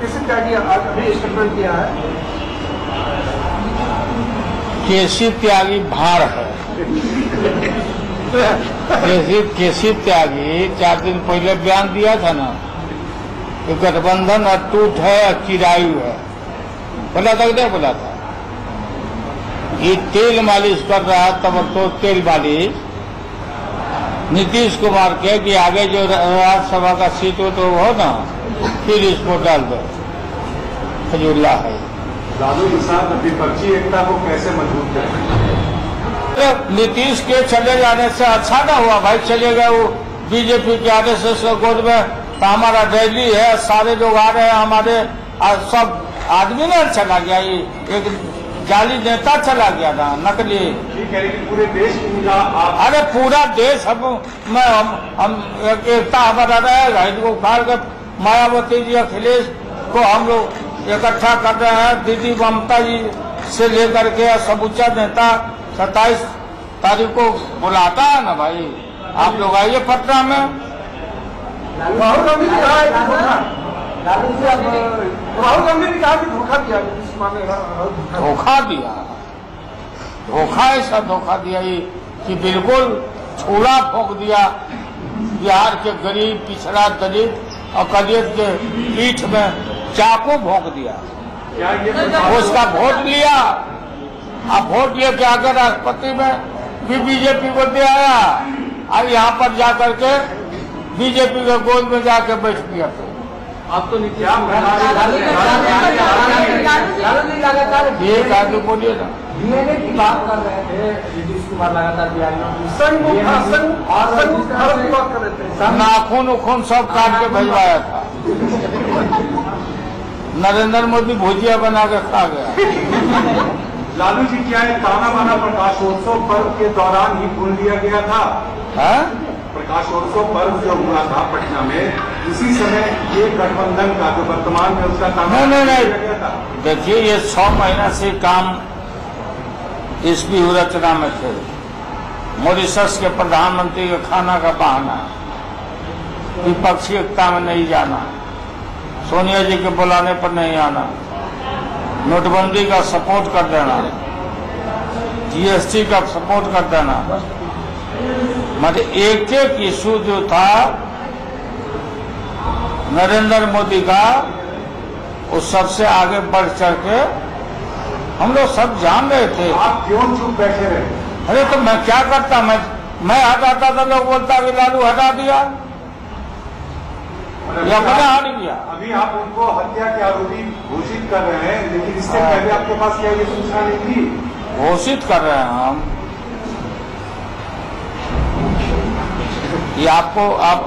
केसी का भी अभी स्टेटमेंट दिया है। केसी त्यागी भार है। केसी केसी त्यागी चार दिन पहले बयान दिया था ना कि गठबंधन अटूट है, चिरायु है, बोला था कि नहीं बोला था। ये तेल मालिश कर रहा तब तो तेल मालिश नीतीश कुमार के कि आगे जो राज्यसभा का सीट हो तो हो ना, फिर इसको डाल दो। फजूल्ला है लालू प्रसाद। विपक्षी एकता को कैसे मजबूत करें? नीतीश के चले जाने से अच्छा ना हुआ भाई, चले गए वो बीजेपी के आर एस एस के गोद में। तो हमारा रैली है, सारे लोग आ रहे हैं, हमारे सब आदमी ना चला गया, ये एक जाली नेता चला गया ना, नकली। ठीक है, लेकिन पूरे देश पूरा आप... अरे पूरा देश हम मैं हम, हम एकता हमारा रहेगा। इनको उखाड़ कर मायावती जी अखिलेश को हम लोग इकट्ठा कर रहे हैं, दीदी ममता जी से लेकर के समूचा नेता सत्ताईस तारीख को बुलाता है ना भाई। आप लोग आइए पटना में। राहुल गांधी ने कहा राहुल गांधी ने कहा कि धोखा दिया, धोखा दिया धोखा ऐसा धोखा दिया ये कि बिल्कुल छूला फोंक दिया। बिहार के गरीब, पिछड़ा, दलित और कलियत के पीठ में चाकू भोंक दिया। उसका वोट लिया, अब वोट लेके आकर राष्ट्रपति में भी बीजेपी को दे आया। अब यहाँ पर जाकर के बीजेपी के गोद में जाके बैठ गया। तो अब तो एक आदमी बोलिए ना, डीएनए की बात कर रहे थे नीतीश कुमार लगातार बिहार में नाखून उखून सब काट के भिजवाया था। नरेंद्र मोदी भुजिया बना के खा गया। लालू जी क्या है, ताना बाना प्रकाशोत्सव पर्व के दौरान ही भूल दिया गया था। प्रकाशोत्सव पर्व जो हुआ था पटना में, उसी समय ये गठबंधन का जो वर्तमान में उसका काम नहीं नहीं नहीं देखिए, ये सौ महीना से काम इस व्यूहरचना में थे। मॉरिशस के प्रधानमंत्री का खाना का बहाना, विपक्षी एकता में नहीं जाना, सोनिया जी के बुलाने पर नहीं आना, नोटबंदी का सपोर्ट कर देना, जी एस टी का सपोर्ट कर देना, मतलब एक एक इशू जो था नरेंद्र मोदी का, उस सबसे आगे बढ़ चढ़ के हम लोग सब जान रहे थे। आप क्यों चुप बैठे रहे? अरे तो मैं क्या करता, मैं मैं हटाता था, लोग बोलता कि लालू हटा दिया या बना हट गया। अभी आप उनको हत्या के आरोपी घोषित कर रहे हैं, लेकिन इससे पहले आपके पास क्या ये सूचना नहीं थी? घोषित कर रहे हैं हम ये आपको, आप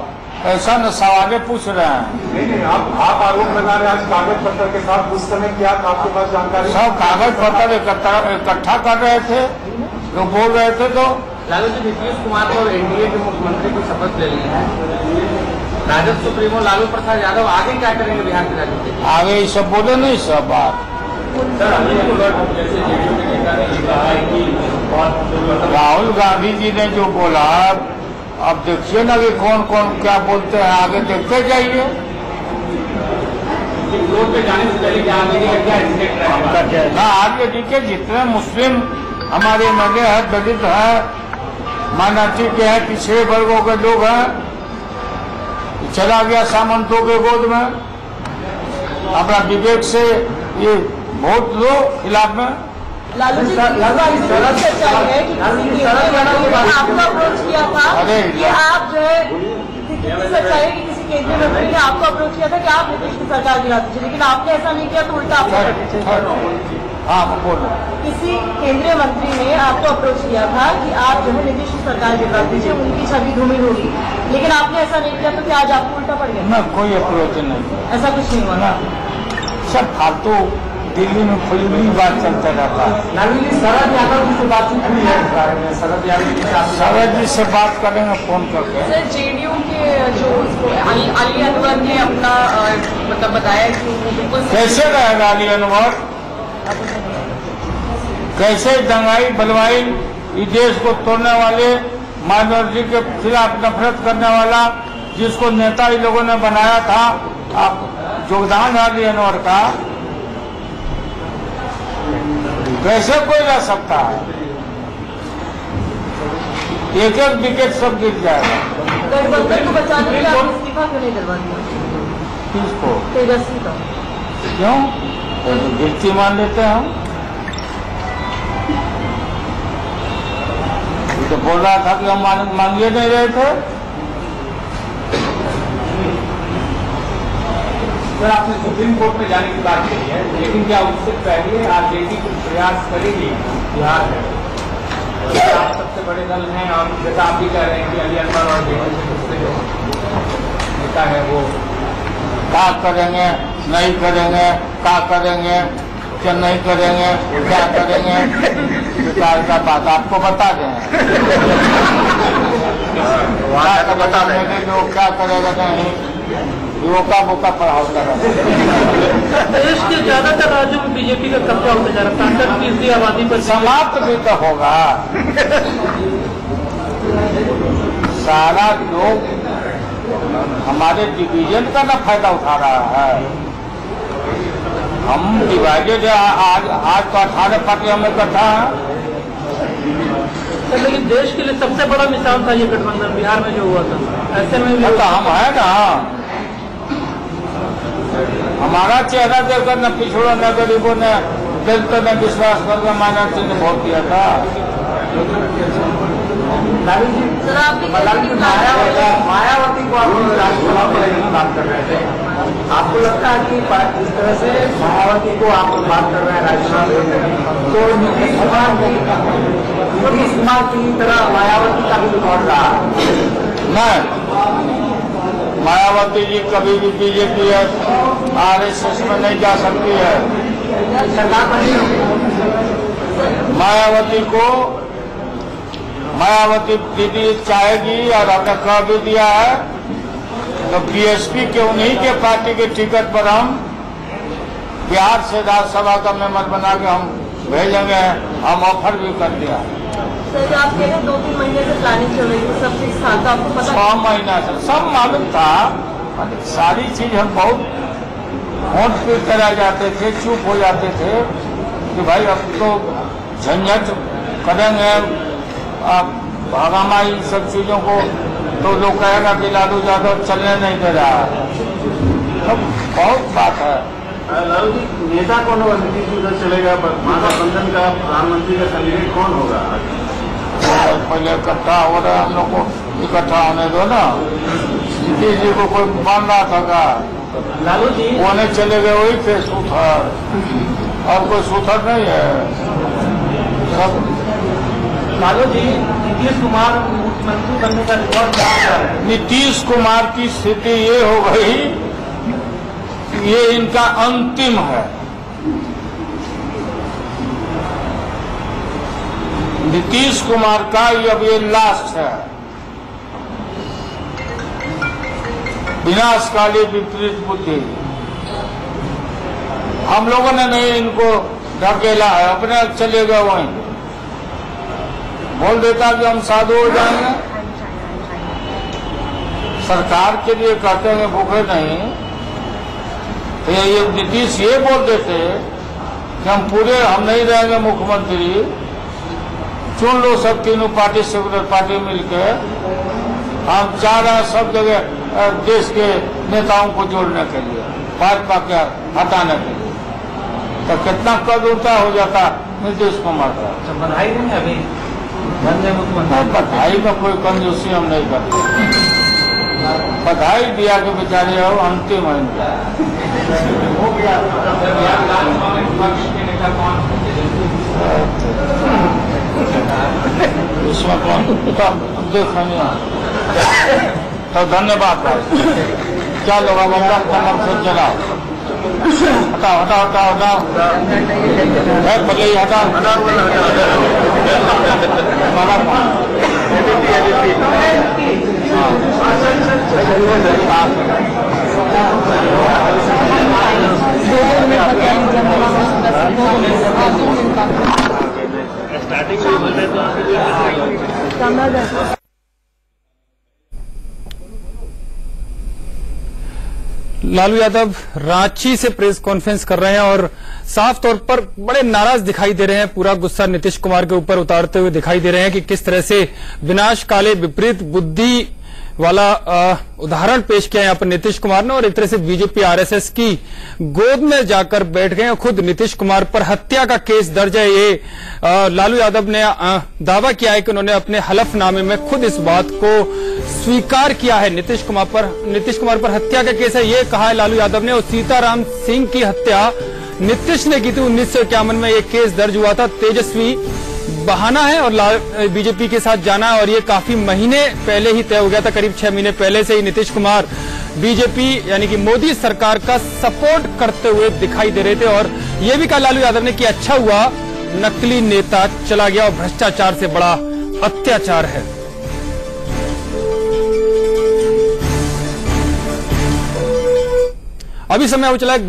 ऐसा न सवाले पूछ रहे हैं। नहीं नहीं, आप आप आरोप लगा रहे हैं आज कागज पत्र के साथ। उस समय क्या आपके पास जानकारी? सब कागज पत्र इकट्ठा कर रहे थे, लोग बोल रहे थे। तो लालू जी नीतीश कुमार और एन डी ए के मुख्यमंत्री की शपथ ले ली है। राजद सुप्रीमो लालू प्रसाद यादव आगे क्या करेंगे बिहार की राजनीति? आगे ये सब बोले नहीं सब बात। राहुल गांधी जी ने जो बोला, अब देखिए ना कि कौन कौन क्या बोलते हैं, आगे देखते जाइए। ना आरजेडी के जितने मुस्लिम हमारे एम एल ए है, दलित है, माइनॉरिटी के हैं, पिछड़े वर्गों के लोग हैं, चला गया सामंतों के गोद में। अपना विवेक से ये वोट दो खिलाफ में। लालू जी सड़क से चाहिए कि आपका अप्रोच किया था कि आप जो है किसी केंद्रीय मंत्री ने आपको अप्रोच किया था कि आप नीतीश की सरकार गिरा दीजिए, लेकिन आपने ऐसा नहीं किया तो उल्टा। हाँ बोलो। किसी केंद्रीय मंत्री ने आपको अप्रोच किया था कि आप जो है नीतीश की सरकार बिगाड़ दीजिए, उनकी छवि धूमिल होगी, लेकिन आपने ऐसा नहीं किया, तो क्या आज आपको उल्टा पड़ गया? ना, कोई अप्रोच नहीं, ऐसा कुछ नहीं हुआ ना, सब फालतू दिल्ली में खुली हुई बात चलता रहता है। शरद यादव से बातचीत हुई है इस बारे में? शरद यादव के साथ शरद जी से बात करेंगे फोन करके। सर जेडीयू के जो अली अनवर ने अपना मतलब बताया कि बिल्कुल कैसे रहेगा अली अनवर, कैसे दंगाई बलवाई इस देश को तोड़ने वाले, माइनॉरिटी के खिलाफ नफरत करने वाला, जिसको नेता ही लोगों ने बनाया था, आप योगदान है अनवर का, कैसे कोई रह सकता है? एक एक विकेट सब गिर जाएगा। गठबंधन को बचाने के लिए आप इस्तीफा क्यों नहीं दिलवाते? किसको? तेजस्वी का। क्यों? तो गिरती मान लेते हैं हम। तो बोल रहा था कि हम मांगे नहीं रहे थे। सर आपने सुप्रीम कोर्ट में जाने की बात कही है, लेकिन क्या उससे पहले आरजेडी कुछ प्रयास करेगी बिहार में? आप सबसे बड़े दल हैं और जैसा आप भी कह रहे हैं कि अली अनवर और दूसरे जो नेता है वो क्या करेंगे, नहीं करेंगे, क्या करेंगे, क्या नहीं करेंगे, क्या करेंगे, विचार का बात आपको बता दें। क्या बता देंगे जो क्या करेगा नहीं, रोका बोका पढ़ाव करेगा। देश के ज्यादातर राज्यों में बीजेपी का कब्जा होता जा रहा है, साठ फीसदी आबादी पर। समाप्त भी तो होगा, सारा लोग हमारे डिवीजन का ना फायदा उठा रहा है। हम डिवाइडेड है, आज आज तो अठारह पार्टी हमें इकट्ठा है, लेकिन देश के लिए सबसे बड़ा मिसाल था ये गठबंधन बिहार में जो हुआ था। ऐसे में भी तो हम है ना, हमारा चेहरा देखकर न पिछड़ों न गरीबों ने दलितों ने विश्वास करके माइनॉरिटी ने वोट दिया था। मायावती को आप राज्यसभा पर बात कर रहे थे, आपको लगता है कि इस तरह से मायावती को आप बात कर रहे हैं राज्यसभा में, तो नीतीश कुमार की नीतीश कुमार की तरह मायावती का भी रिकॉर्ड रहा? नहीं, मायावती जी कभी भी बीजेपी आरएसएस में नहीं जा सकती है, सरकार बनी। मायावती को मायावती दीदी चाहेगी और हमने कह भी दिया है, तो बीएसपी के उन्हीं के पार्टी के टिकट पर हम बिहार से राज्यसभा का मेंबर बना के हम भेजेंगे, हम ऑफर भी कर दिया। सर आप कह रहे दो तीन महीने से प्लानिंग चल रही है, सब ठीक था तो आपको पता? छह महीना से सब मालूम था, सारी चीज हम बहुत वोट पे करा जाते थे, चुप हो जाते थे कि भाई अब तो झंझट करेंगे, अब भागामा इन सब चीजों को, तो लोग कहेगा कि लालू यादव चलने नहीं दे रहा है, तो बहुत बात है। लालू जी नेता कौन होगा नीतीश उधर चलेगा, महागठबंधन का प्रधानमंत्री का कैंडिडेट कौन होगा? पहले इकट्ठा हो रहा है, हम लोग को इकट्ठा होने दो ना। नीतीश जी को कोई मान रहा था क्या? लालू जी कोने चले गए, वही थे सूथर, और कोई सूथर नहीं है सब। लालू जी नीतीश कुमार मुख्यमंत्री बनने का रिकॉर्ड क्या? नीतीश कुमार की स्थिति ये हो गई, ये इनका अंतिम है। नीतीश कुमार का ये अब ये लास्ट है, विनाशकाली विपरीत बुद्धि। हम लोगों ने नहीं इनको धकेला है, अपने चले गए, वहीं बोल देता कि हम साधु हो जाएंगे। सरकार के लिए कहते हैं भूखे नहीं, तो ये नीतीश ये बोल देते कि हम पूरे हम नहीं रहेंगे मुख्यमंत्री, चुन लो सब तीनों पार्टी सेकुलर पार्टी मिलके, हम चाह रहे हैं सब जगह देश के नेताओं को जोड़ने के लिए, भाजपा के हटाने के लिए। तो कितना कद ऊंचा हो जाता नीतीश कुमार का। बधाई नहीं अभी बधाई का कोई कंजूसी हम नहीं करते, बधाई दिया के बेचारे हो अंतिम है। उनका उनके सोनिया तो धन्यवाद भाई। चलो बाबा से चलाओ, हटाओ हटाओ हटाओ हटाओ भले ही हटाओ स्टार्टिंग। लालू यादव रांची से प्रेस कॉन्फ्रेंस कर रहे हैं और साफ तौर पर बड़े नाराज दिखाई दे रहे हैं। पूरा गुस्सा नीतीश कुमार के ऊपर उतारते हुए दिखाई दे रहे हैं कि किस तरह से विनाश काले विपरीत बुद्धि वाला उदाहरण पेश किया है यहां पर नीतीश कुमार ने। और एक तरह से बीजेपी आरएसएस की गोद में जाकर बैठ गए। खुद नीतीश कुमार पर हत्या का केस दर्ज है। ये आ, लालू यादव ने आ, दावा किया है कि उन्होंने अपने हलफनामे में खुद इस बात को स्वीकार किया है। नीतीश कुमार पर नीतीश कुमार पर हत्या का केस है ये कहा है लालू यादव ने। और सीताराम सिंह की हत्या नीतीश ने की थी। उन्नीस सौ इक्यावन में यह केस दर्ज हुआ था। तेजस्वी बहाना है और बीजेपी के साथ जाना है और ये काफी महीने पहले ही तय हो गया था। करीब छह महीने पहले से ही नीतीश कुमार बीजेपी यानी कि मोदी सरकार का सपोर्ट करते हुए दिखाई दे रहे थे। और ये भी कहा लालू यादव ने कि अच्छा हुआ नकली नेता चला गया और भ्रष्टाचार से बड़ा अत्याचार है। अभी समय हो चला है।